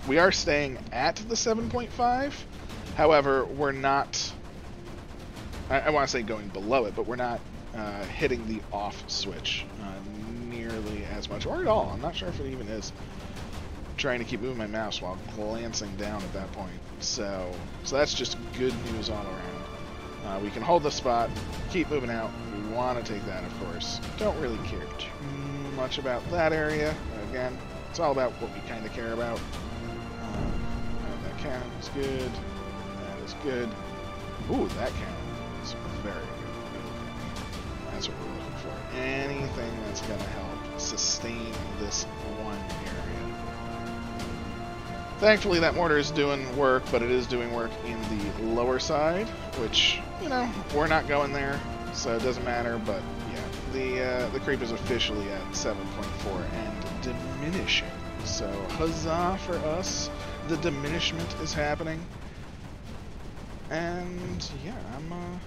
We are staying at the 7.5. However, we're not... I want to say going below it, but we're not hitting the off switch nearly as much, or at all. I'm not sure if it even is. I'm trying to keep moving my mouse while glancing down at that point. So that's just good news all around. We can hold the spot, keep moving out. We want to take that, of course. Don't really care too much about that area. Again, it's all about what we kind of care about. That cannon is good. That is good. Ooh, that cannon. Very good. That's what we're looking for. Anything that's going to help sustain this one area. Thankfully, that mortar is doing work, but it is doing work in the lower side, which, you know, we're not going there, so it doesn't matter. But yeah, the creep is officially at 7.4 and diminishing. So huzzah for us! The diminishment is happening, and yeah, I'm.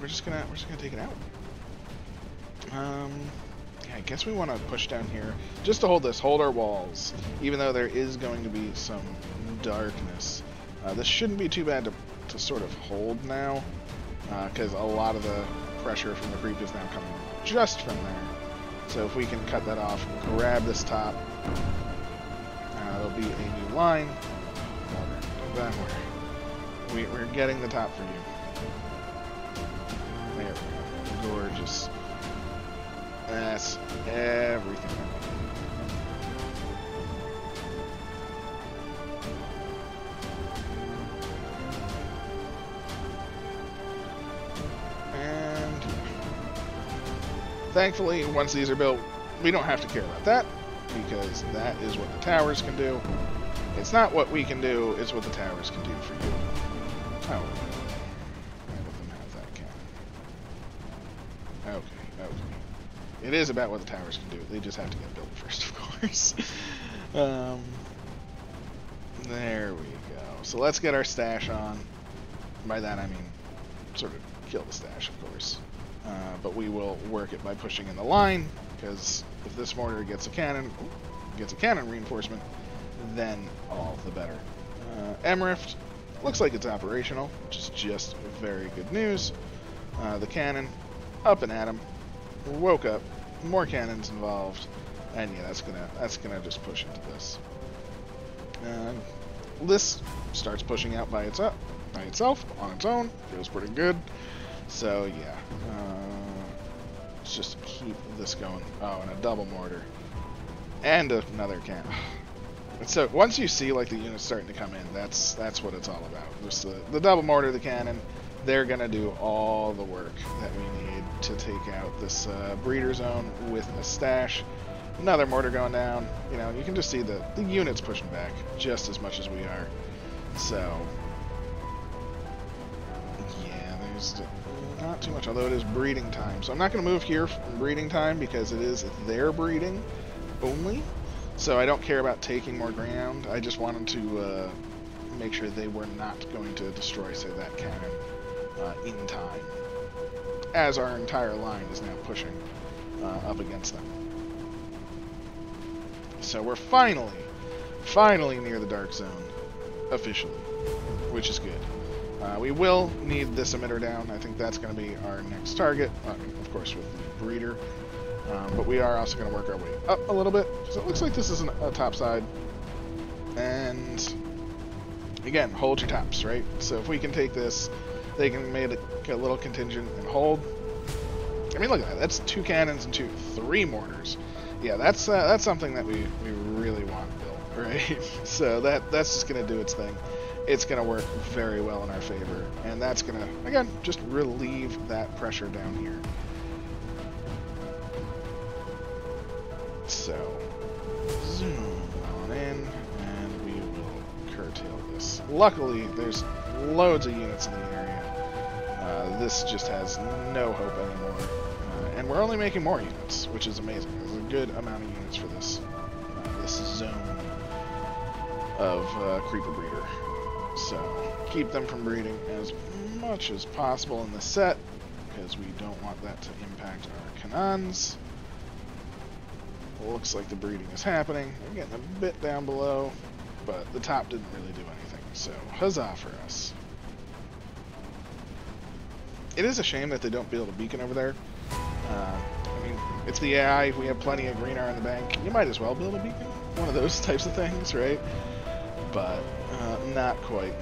We're just gonna take it out. Yeah, I guess we want to push down here just to hold this, hold our walls, even though there is going to be some darkness. This shouldn't be too bad to sort of hold now, because a lot of the pressure from the creep is now coming just from there. So if we can cut that off, grab this top, there'll be a new line. That way, we're getting the top for you. There we go. Gorgeous. That's everything. And thankfully, once these are built, we don't have to care about that, because that is what the towers can do. It's not what we can do, it's what the towers can do for you. Oh. Okay. It is about what the towers can do. They just have to get built first, of course. There we go. So let's get our stash on. By that I mean sort of kill the stash, of course. But we will work it by pushing in the line, because if this mortar gets a cannon reinforcement, then all the better. Emrift looks like it's operational, which is just very good news. The cannon up and at him. Woke up. More cannons involved. And yeah, that's gonna just push into this. This starts pushing out by itself on its own. Feels pretty good. So yeah, let's just keep this going. Oh, and a double mortar and another cannon. So once you see like the units starting to come in, that's what it's all about. Just the double mortar, the cannon. They're gonna do all the work that we need to take out this breeder zone with a stash. Another mortar going down. You know, you can just see the units pushing back just as much as we are. So yeah, there's not too much, although it is breeding time. So I'm not gonna move here from breeding time because it is their breeding only. So I don't care about taking more ground. I just wanted to make sure they were not going to destroy, say, that cannon in time, as our entire line is now pushing up against them. So we're finally near the dark zone, officially, which is good. We will need this emitter down. I think that's going to be our next target, of course, with the breeder. But we are also going to work our way up a little bit, because it looks like this is a top side. And again, hold your tops, right? So if we can take this, they can make a little contingent and hold. I mean, look at that. That's 2 cannons and 3 mortars. Yeah, that's something that we really want to build, right? So that's just going to do its thing. It's going to work very well in our favor. And that's going to, again, just relieve that pressure down here. So, zoom on in, and we will curtail this. Luckily, there's loads of units in the area. This just has no hope anymore. And we're only making more units, which is amazing. There's a good amount of units for this zone of Creeper Breeder. So, keep them from breeding as much as possible in the set, because we don't want that to impact our canons. Looks like the breeding is happening. We're getting a bit down below, but the top didn't really do anything, so huzzah for us. It is a shame that they don't build a beacon over there. I mean, it's the AI. We have plenty of green R in the bank. You might as well build a beacon. One of those types of things, right? But not quite.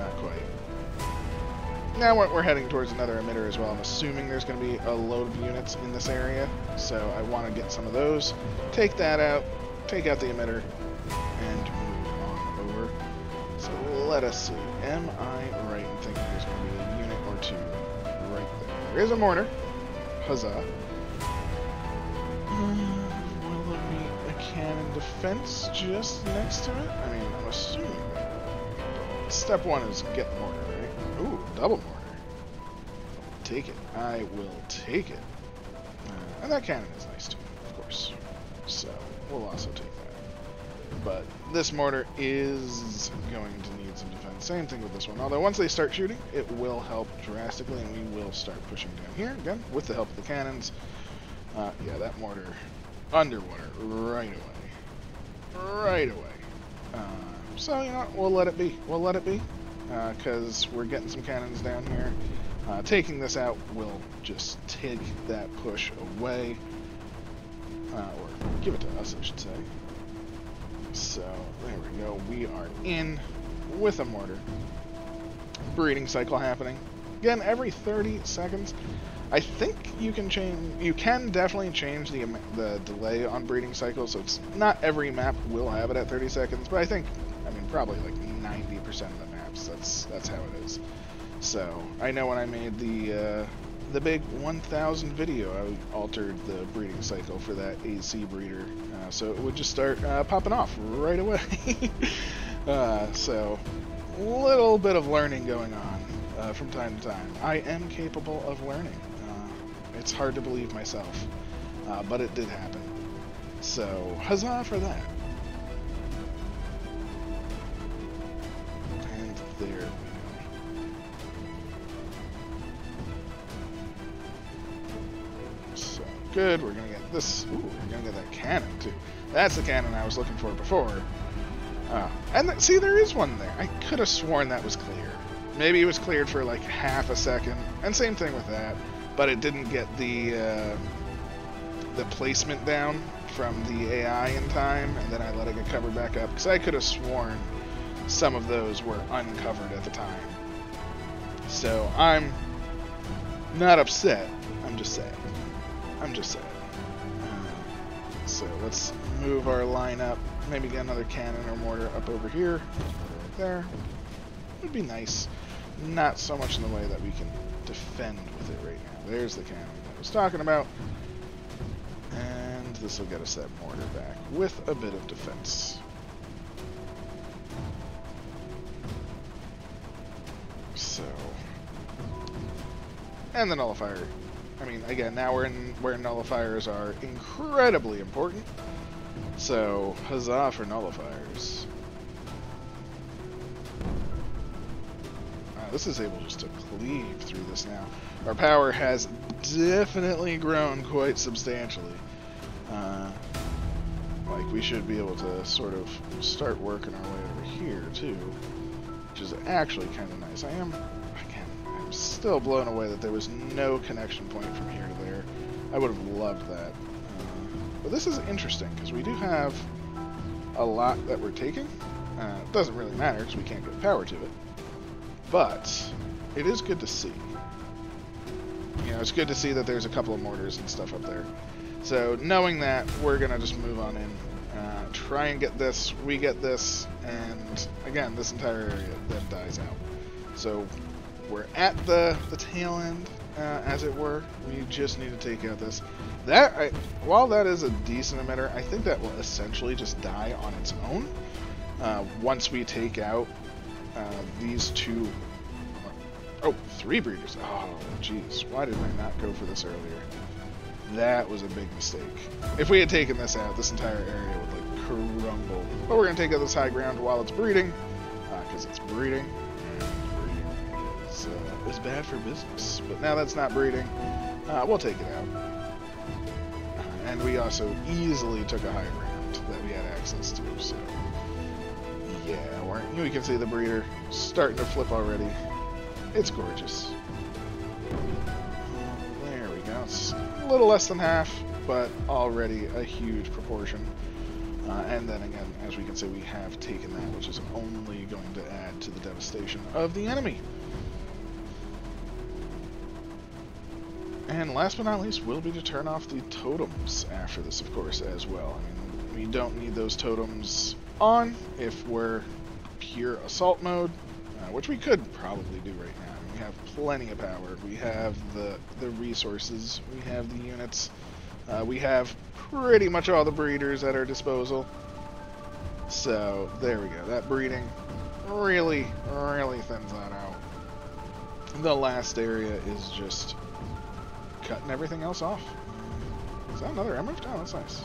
Now we're heading towards another emitter as well. I'm assuming there's going to be a load of units in this area, so I want to get some of those, take that out, take out the emitter, and move on over. So let us see. Am I right in thinking there's going to be a unit or two right there? There is a mortar. Huzzah. Will there be a cannon defense just next to it? I mean, I'm assuming. Step one is get the mortar, right? Ooh, double mortar. Take it. I will take it. And that cannon is nice too, of course. So we'll also take that. But this mortar is going to need some defense. Same thing with this one. Although once they start shooting, it will help drastically, and we will start pushing down here again with the help of the cannons. Yeah, that mortar underwater right away. So you know what? We'll let it be. Because we're getting some cannons down here. Taking this out will just take that push away. Or give it to us, I should say. So, there we go. We are in with a mortar. Breeding cycle happening. Again, every 30 seconds. I think you can change... You can definitely change the delay on breeding cycles. So it's not every map will have it at 30 seconds. But I think, I mean, probably like 90% of the maps, that's how it is. So I know when I made the big 1000 video, I altered the breeding cycle for that AC breeder, so it would just start popping off right away. So a little bit of learning going on from time to time. I am capable of learning. It's hard to believe myself, but it did happen. So huzzah for that. There we go. So good. We're gonna get this. Ooh, we're gonna get that cannon too. That's the cannon I was looking for before. And see, there is one there. I could have sworn that was cleared. Maybe it was cleared for like half a second. And same thing with that, but it didn't get the placement down from the AI in time, and then I let it get covered back up, because I could have sworn some of those were uncovered at the time. So I'm not upset, I'm just sad. I'm just sad. So let's move our line up, maybe get another cannon or mortar up over here, right there. It'd be nice. Not so much in the way that we can defend with it right now. There's the cannon I was talking about. And this will get us that mortar back with a bit of defense. So, and the nullifier. I mean, again, now we're in where nullifiers are incredibly important. So, huzzah for nullifiers. This is able just to cleave through this now. Our power has definitely grown quite substantially. Like, we should be able to sort of start working our way over here, too. Which is actually kind of nice. I'm still blown away that there was no connection point from here to there. I would have loved that. But this is interesting, because we do have a lot that we're taking. It doesn't really matter, because we can't get power to it. But it is good to see. You know, it's good to see that there's a couple of mortars and stuff up there. So knowing that, we're gonna just move on in, try and get this. We get this, and again, this entire area then dies out. So we're at the tail end, as it were. We just need to take out this. While that is a decent emitter, I think that will essentially just die on its own once we take out. These two... Oh, three breeders. Oh, jeez. Why did I not go for this earlier? That was a big mistake. If we had taken this out, this entire area would, like, crumble. But we're going to take out this high ground while it's breeding. Because it's breeding. So it was bad for business. But now that's not breeding. We'll take it out. And we also easily took a high ground that we had access to, so... Yeah, we can see the breeder starting to flip already. It's gorgeous. There we go. It's a little less than half, but already a huge proportion. And then again, as we can see, we have taken that, which is only going to add to the devastation of the enemy. And last but not least, we'll be to turn off the totems after this, of course, as well. I mean, we don't need those totems on if we're pure assault mode, which we could probably do right now. We have plenty of power, we have the resources, we have the units, we have pretty much all the breeders at our disposal. So there we go, that breeding really thins that out. The last area is just cutting everything else off. Is that another emerald? Oh, that's nice.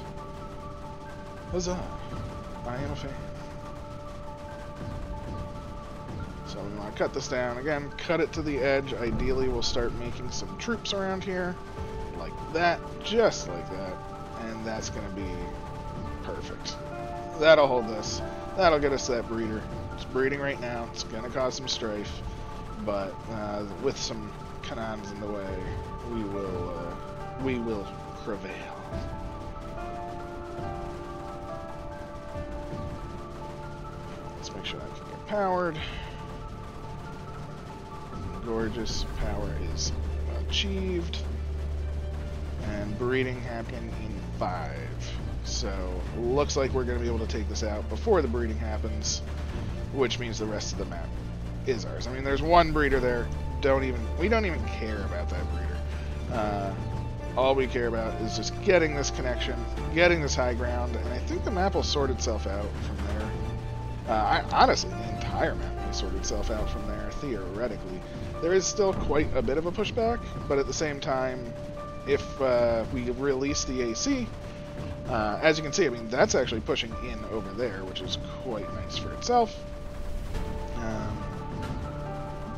Huzzah! I am a fan. So we want to cut this down. Again, cut it to the edge. Ideally, we'll start making some troops around here. Like that. Just like that. And that's going to be perfect. That'll hold this. That'll get us that breeder. It's breeding right now. It's going to cause some strife. But with some canons in the way, we will prevail. Make sure I can get powered. Gorgeous. Power is achieved. And breeding happening in 5. So, looks like we're going to be able to take this out before the breeding happens, which means the rest of the map is ours. I mean, there's one breeder there. We don't even care about that breeder. All we care about is just getting this connection, getting this high ground, and I think the map will sort itself out from there. Honestly, the entire map may sort itself out from there, theoretically. There is still quite a bit of a pushback, but at the same time, if we release the AC, as you can see, I mean, that's actually pushing in over there, which is quite nice for itself.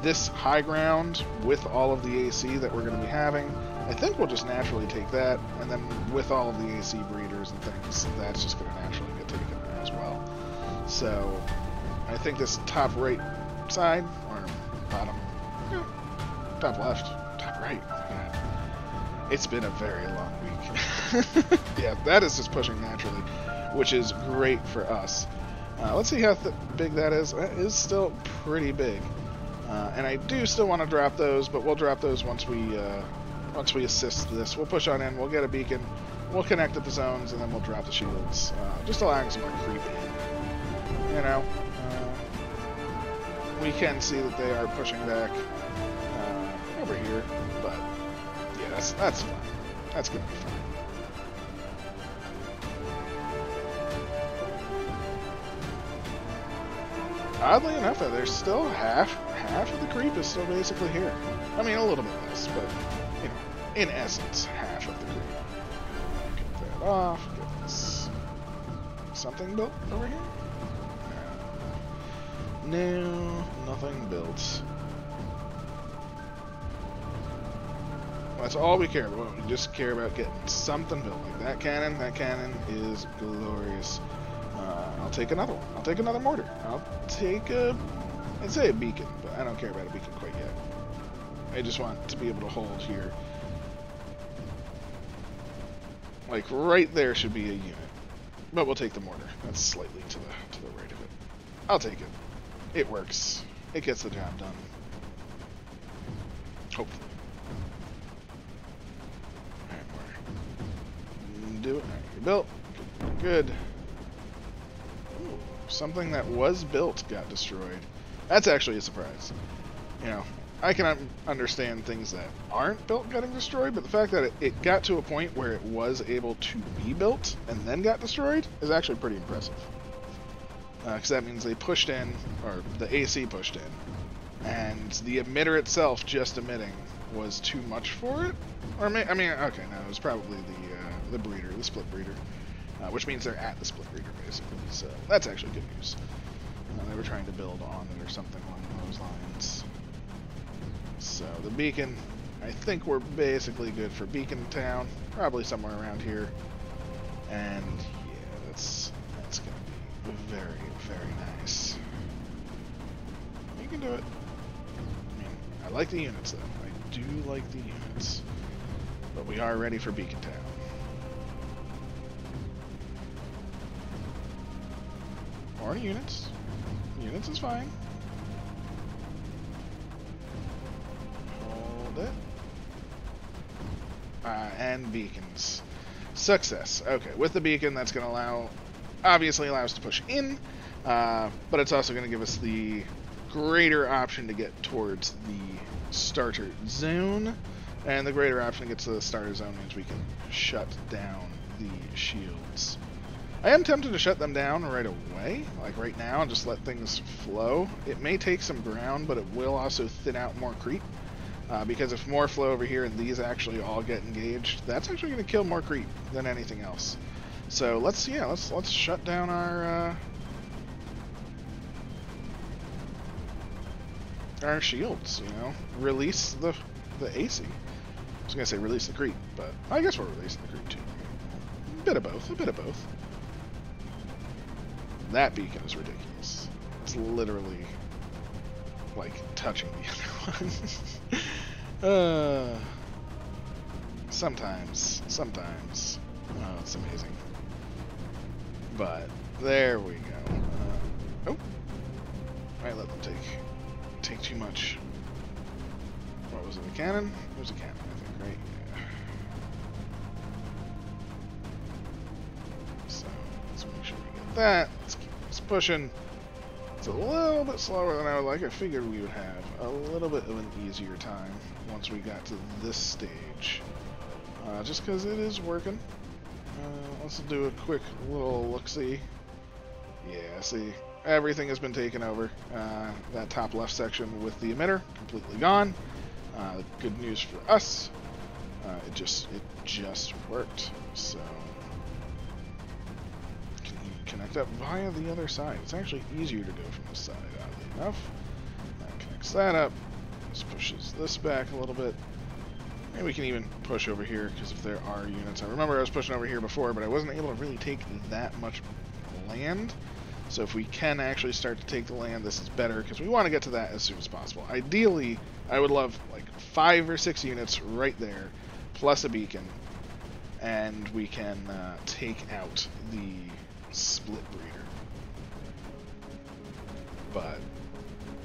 This high ground, with all of the AC that we're going to be having, I think we'll just naturally take that, and then with all of the AC breeders and things, that's just going to naturally get taken there as well. So, I think this top right side, or bottom, top left, top right, oh my God. It's been a very long week. Yeah, that is just pushing naturally, which is great for us. Let's see how big that is. That is still pretty big. And I do still want to drop those, but we'll drop those once we assist this. We'll push on in, we'll get a beacon, we'll connect at the zones, and then we'll drop the shields. Just allowing some more creeping in. You know, we can see that they are pushing back over here, but yeah, that's fine. That's going to be fine. Oddly enough, though, there's still half of the creep is still basically here. I mean, a little bit less, but, you know, in essence, half of the creep. Get that off, get this... something built over here? No, nothing built. Well, that's all we care about. We just care about getting something built. Like that cannon is glorious. I'll take another one. I'll take another mortar. I'll take a... I'd say a beacon, but I don't care about a beacon quite yet. I just want to be able to hold here. Like, right there should be a unit. But we'll take the mortar. That's slightly to the right of it. I'll take it. It works. It gets the job done. Hopefully. Alright, mortar. Do it. Alright, you're built. Good. Something that was built got destroyed. That's actually a surprise. You know, I can understand things that aren't built getting destroyed, but the fact that it got to a point where it was able to be built and then got destroyed is actually pretty impressive. Because that means they pushed in, or the AC pushed in, and the emitter itself just emitting was too much for it? Or, I mean, okay, no, it was probably the breeder, the split breeder. Which means they're at the split reader, basically, so that's actually good news. They were trying to build on it or something along those lines. So the beacon, I think we're basically good for Beacon Town, probably somewhere around here. And yeah, that's going to be very, very nice. You can do it. I mean, I like the units, though. I do like the units. But we are ready for Beacon Town. Or units. Units is fine. Hold it. And beacons. Success. Okay, with the beacon, that's going to allow... Obviously allow us to push in, but it's also going to give us the greater option to get towards the starter zone, and the greater option to get to the starter zone means we can shut down the shields. I am tempted to shut them down right away, like right now, and just let things flow. It may take some ground, but it will also thin out more creep, because if more flow over here and these actually all get engaged, that's actually going to kill more creep than anything else. So let's shut down our shields. You know, release the AC. I was going to say release the creep, but I guess we're releasing the creep too. A bit of both. A bit of both. That beacon is ridiculous. It's literally like touching the other one. Sometimes. Oh, it's amazing. But there we go. Oh, I let them take too much. What was it? A cannon? It was a cannon, I think, right? Yeah. So let's make sure we get that. Pushing. It's a little bit slower than I would like. I figured we would have a little bit of an easier time once we got to this stage. Just because it is working. Let's do a quick little look-see. Yeah, see, everything has been taken over. That top left section with the emitter, completely gone. Good news for us. It just worked. So... connect up via the other side. It's actually easier to go from this side, oddly enough. That connects that up. This pushes this back a little bit. Maybe we can even push over here, because if there are units... I remember I was pushing over here before, but I wasn't able to really take that much land. So if we can actually start to take the land, this is better, because we want to get to that as soon as possible. Ideally, I would love like 5 or 6 units right there, plus a beacon. and we can take out the split breeder. But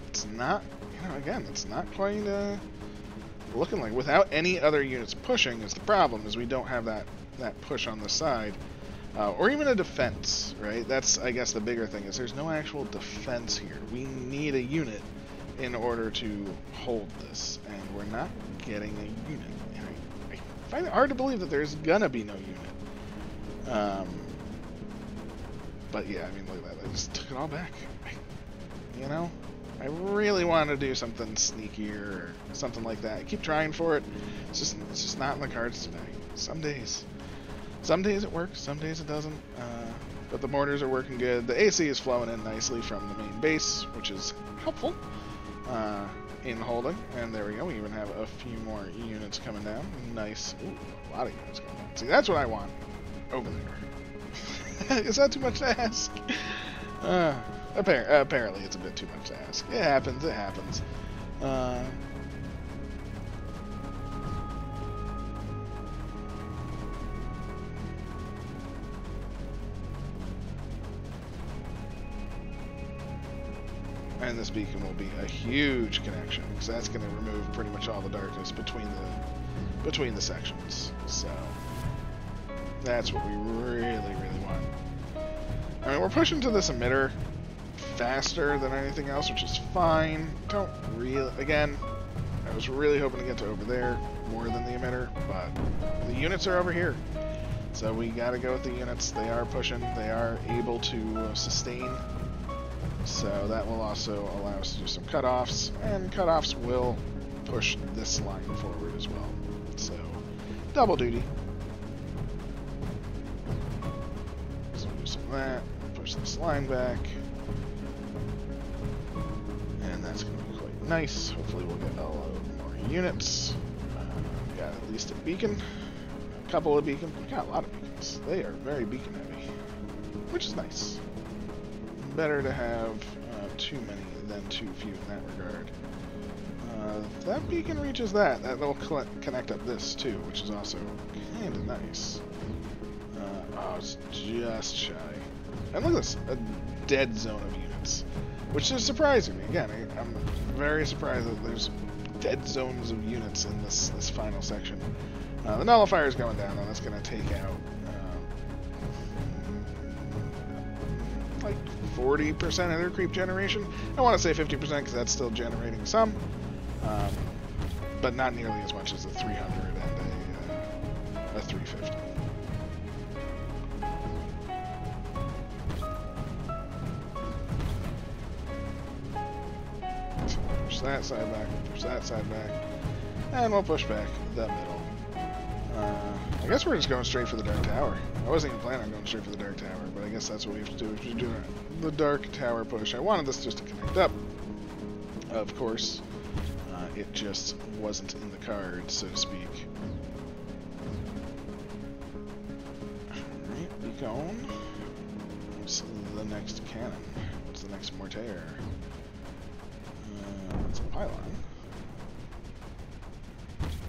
it's not, you know, again, it's not quite looking like, without any other units pushing is the problem, is we don't have that push on the side. Or even a defense, right? That's, I guess, the bigger thing, is there's no actual defense here. We need a unit in order to hold this, and we're not getting a unit. And I find it hard to believe that there's gonna be no unit. But yeah, I mean, look at that. I just took it all back. You know? I really want to do something sneakier or something like that. I keep trying for it. It's just not in the cards today. Some days. Some days it works, some days it doesn't, but the mortars are working good. The AC is flowing in nicely from the main base, which is helpful in holding. And there we go, we even have a few more units coming down. Nice. Ooh, a lot of units coming down. See, that's what I want over there. Is that too much to ask? Apparently it's a bit too much to ask. It happens, it happens. And this beacon will be a huge connection, because that's going to remove pretty much all the darkness between the sections. So that's what we really want. I mean, we're pushing to this emitter faster than anything else, which is fine. Don't really, again, I was really hoping to get to over there more than the emitter, but the units are over here. So we got to go with the units. They are pushing. They are able to sustain. So that will also allow us to do some cutoffs, and cutoffs will push this line forward as well. So, double duty. So we'll do some of that, push this line back, and that's going to be quite nice. Hopefully we'll get a lot more units. We've got at least a beacon, a couple of beacons. We've got a lot of beacons. They are very beacon heavy, which is nice. Better to have too many than too few in that regard. If that beacon reaches that will connect up this too, which is also kind of nice. Oh, it's just shy. And look at this, a dead zone of units, which is surprising me. Again, I'm very surprised that there's dead zones of units in this final section. The nullifier is going down, and that's going to take out 40% of their creep generation. I want to say 50% because that's still generating some, but not nearly as much as a 300 and a 350. So we'll push that side back, we'll push that side back, and we'll push back the middle. I guess we're just going straight for the Dark Tower. I wasn't even planning on going straight for the Dark Tower, but I guess that's what we have to do. We have to do the Dark Tower push. I wanted this just to connect up. Of course, it just wasn't in the card, so to speak. Alright, we going. What's the next cannon? What's the next mortar? It's a pylon.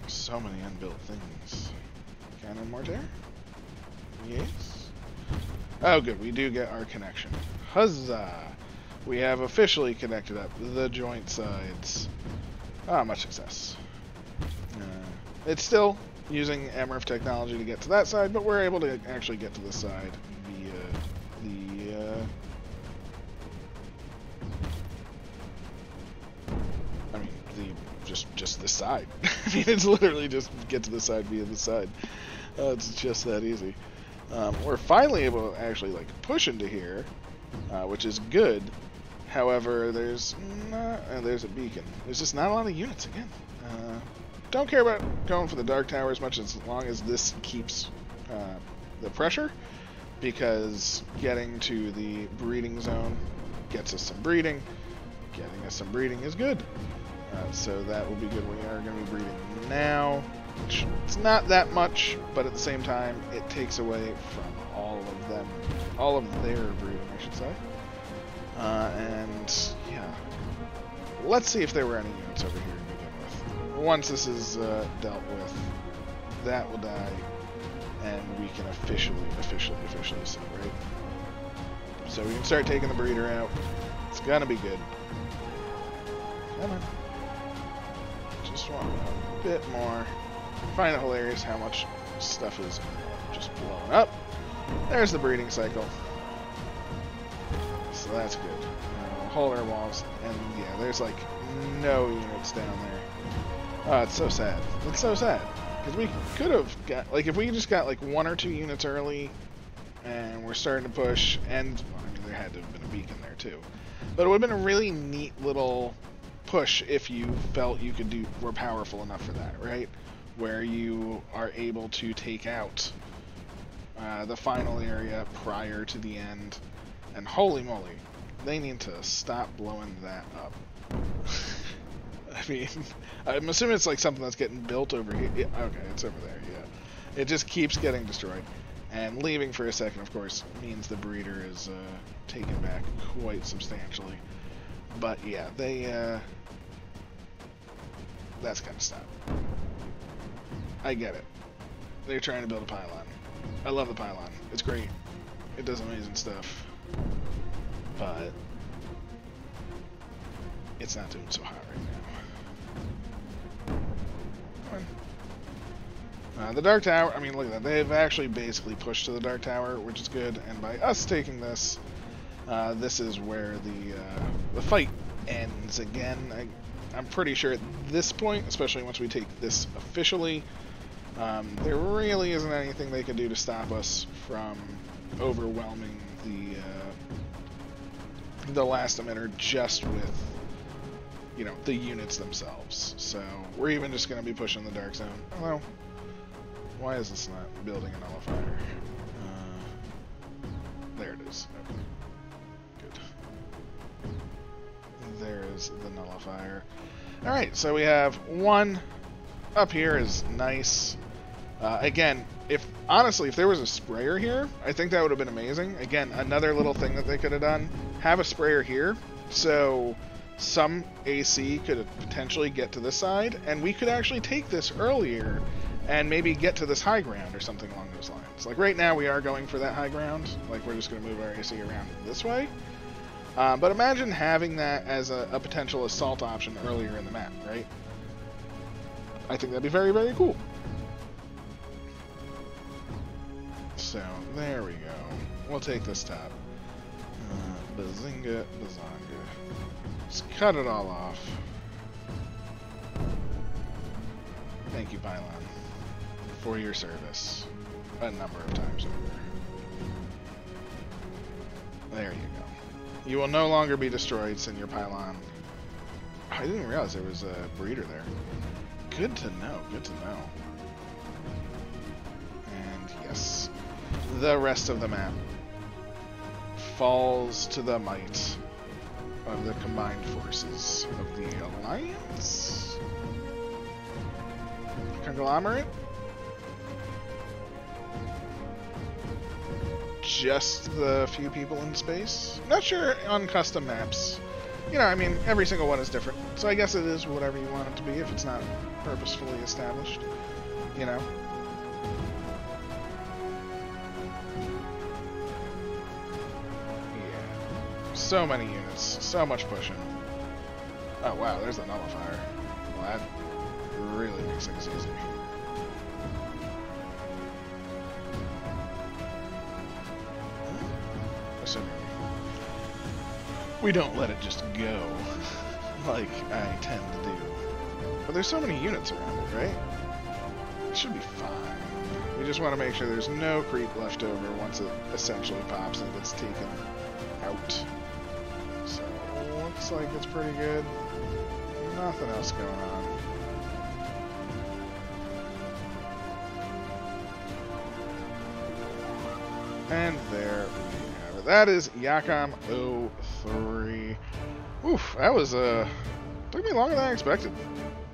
So many unbuilt things. Cannon mortar? Yes. Oh, good. We do get our connection. Huzzah! We have officially connected up the joint sides. Ah, much success. It's still using MRF technology to get to that side, but we're able to actually get to this side via just this side. I mean, it's literally just get to the side via the side. It's just that easy. We're finally able to actually like push into here, which is good. However, there's a beacon. There's just not a lot of units again. Don't care about going for the Dark Tower as much, as long as this keeps the pressure, because getting to the breeding zone gets us some breeding. Getting us some breeding is good. So that will be good. We are going to be breeding now, which it's not that much, but at the same time, it takes away from all of their breeding, I should say. And yeah, let's see if there were any units over here to begin with. Once this is dealt with, that will die, and we can officially separate. So we can start taking the breeder out. It's gonna be good. Come on. Just want a bit more. I find it hilarious how much stuff is just blown up. There's the breeding cycle. So that's good. We'll hold our walls, and yeah, there's like no units down there. Oh, it's so sad. It's so sad. Because we could have got, like, if we just got like 1 or 2 units early, and we're starting to push, and well, I mean, there had to have been a beacon there too. But it would have been a really neat little push if you felt you could do, were powerful enough for that, right? Where you are able to take out the final area prior to the end. And holy moly, they need to stop blowing that up. I mean, I'm assuming it's like something that's getting built over here. Yeah, okay, it's over there, yeah. It just keeps getting destroyed. And leaving for a second, of course, means the breeder is taken back quite substantially. But yeah, they, that's gotta stop. I get it. They're trying to build a pylon. I love the pylon. It's great. It does amazing stuff. But it's not doing so hot right now. Come on. The Dark Tower, I mean, look at that. They've actually basically pushed to the Dark Tower, which is good. And by us taking this, this is where the fight ends again. I'm pretty sure at this point, especially once we take this officially, there really isn't anything they can do to stop us from overwhelming the last emitter just with, you know, the units themselves. So we're even just going to be pushing the Dark Zone. Hello. Why is this not building a nullifier? There it is. Okay. Good. There is the nullifier. All right, so we have one. Up here is nice. Again, honestly, if there was a sprayer here, I think that would have been amazing. Again, another little thing that they could have done. Have a sprayer here, so some AC could potentially get to this side, and we could actually take this earlier and maybe get to this high ground or something along those lines. Like right now, we are going for that high ground. Like we're just going to move our AC around this way. But imagine having that as a potential assault option earlier in the map, right? I think that'd be very, very cool. So, there we go. We'll take this top. Bazinga, bazanga. Just cut it all off. Thank you, Pylon, for your service. A number of times over. There you go. You will no longer be destroyed, since your Pylon... Oh, I didn't even realize there was a breeder there. Good to know, good to know. And yes, the rest of the map falls to the might of the combined forces of the Alliance? Conglomerate? Just the few people in space? Not sure on custom maps. You know, I mean, every single one is different. So I guess it is whatever you want it to be if it's not purposefully established. You know? Yeah. So many units. So much pushing. Oh, wow. There's the nullifier. Well, that really makes things easy. Assuming we don't let it just go, like I tend to do. But there's so many units around it, right? It should be fine. We just want to make sure there's no creep left over once it essentially pops and gets taken out. So, looks like it's pretty good. Nothing else going on. And there we go. That is YAACCM 03. Oof, that was, took me longer than I expected.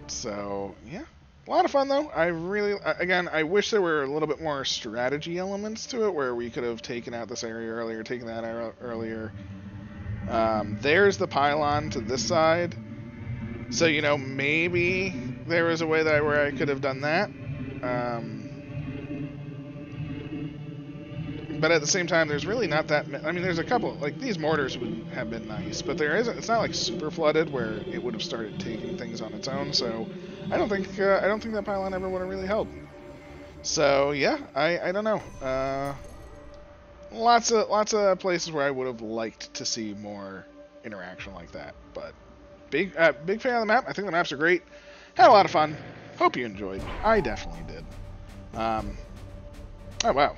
So, yeah. A lot of fun, though. I really, again, I wish there were a little bit more strategy elements to it, where we could have taken out this area earlier, taken that out earlier. There's the pylon to this side. So, you know, maybe there was a way where I could have done that. but at the same time, there's really not that many. I mean, there's a couple, like these mortars would have been nice, but there isn't, it's not like super flooded where it would have started taking things on its own. So I don't think that pylon ever would have really held. So yeah, I don't know. Lots of places where I would have liked to see more interaction like that, but big fan of the map. I think the maps are great. Had a lot of fun. Hope you enjoyed. I definitely did. Oh wow.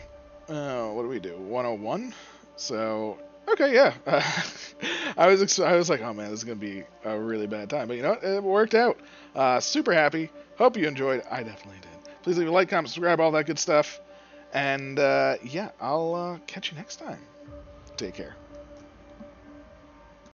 What do we do? 101. So okay, yeah. I was like, oh man, this is gonna be a really bad time, but you know what? It worked out. Super happy. Hope you enjoyed. I definitely did. Please leave a like, comment, subscribe, all that good stuff. And yeah, I'll catch you next time. Take care.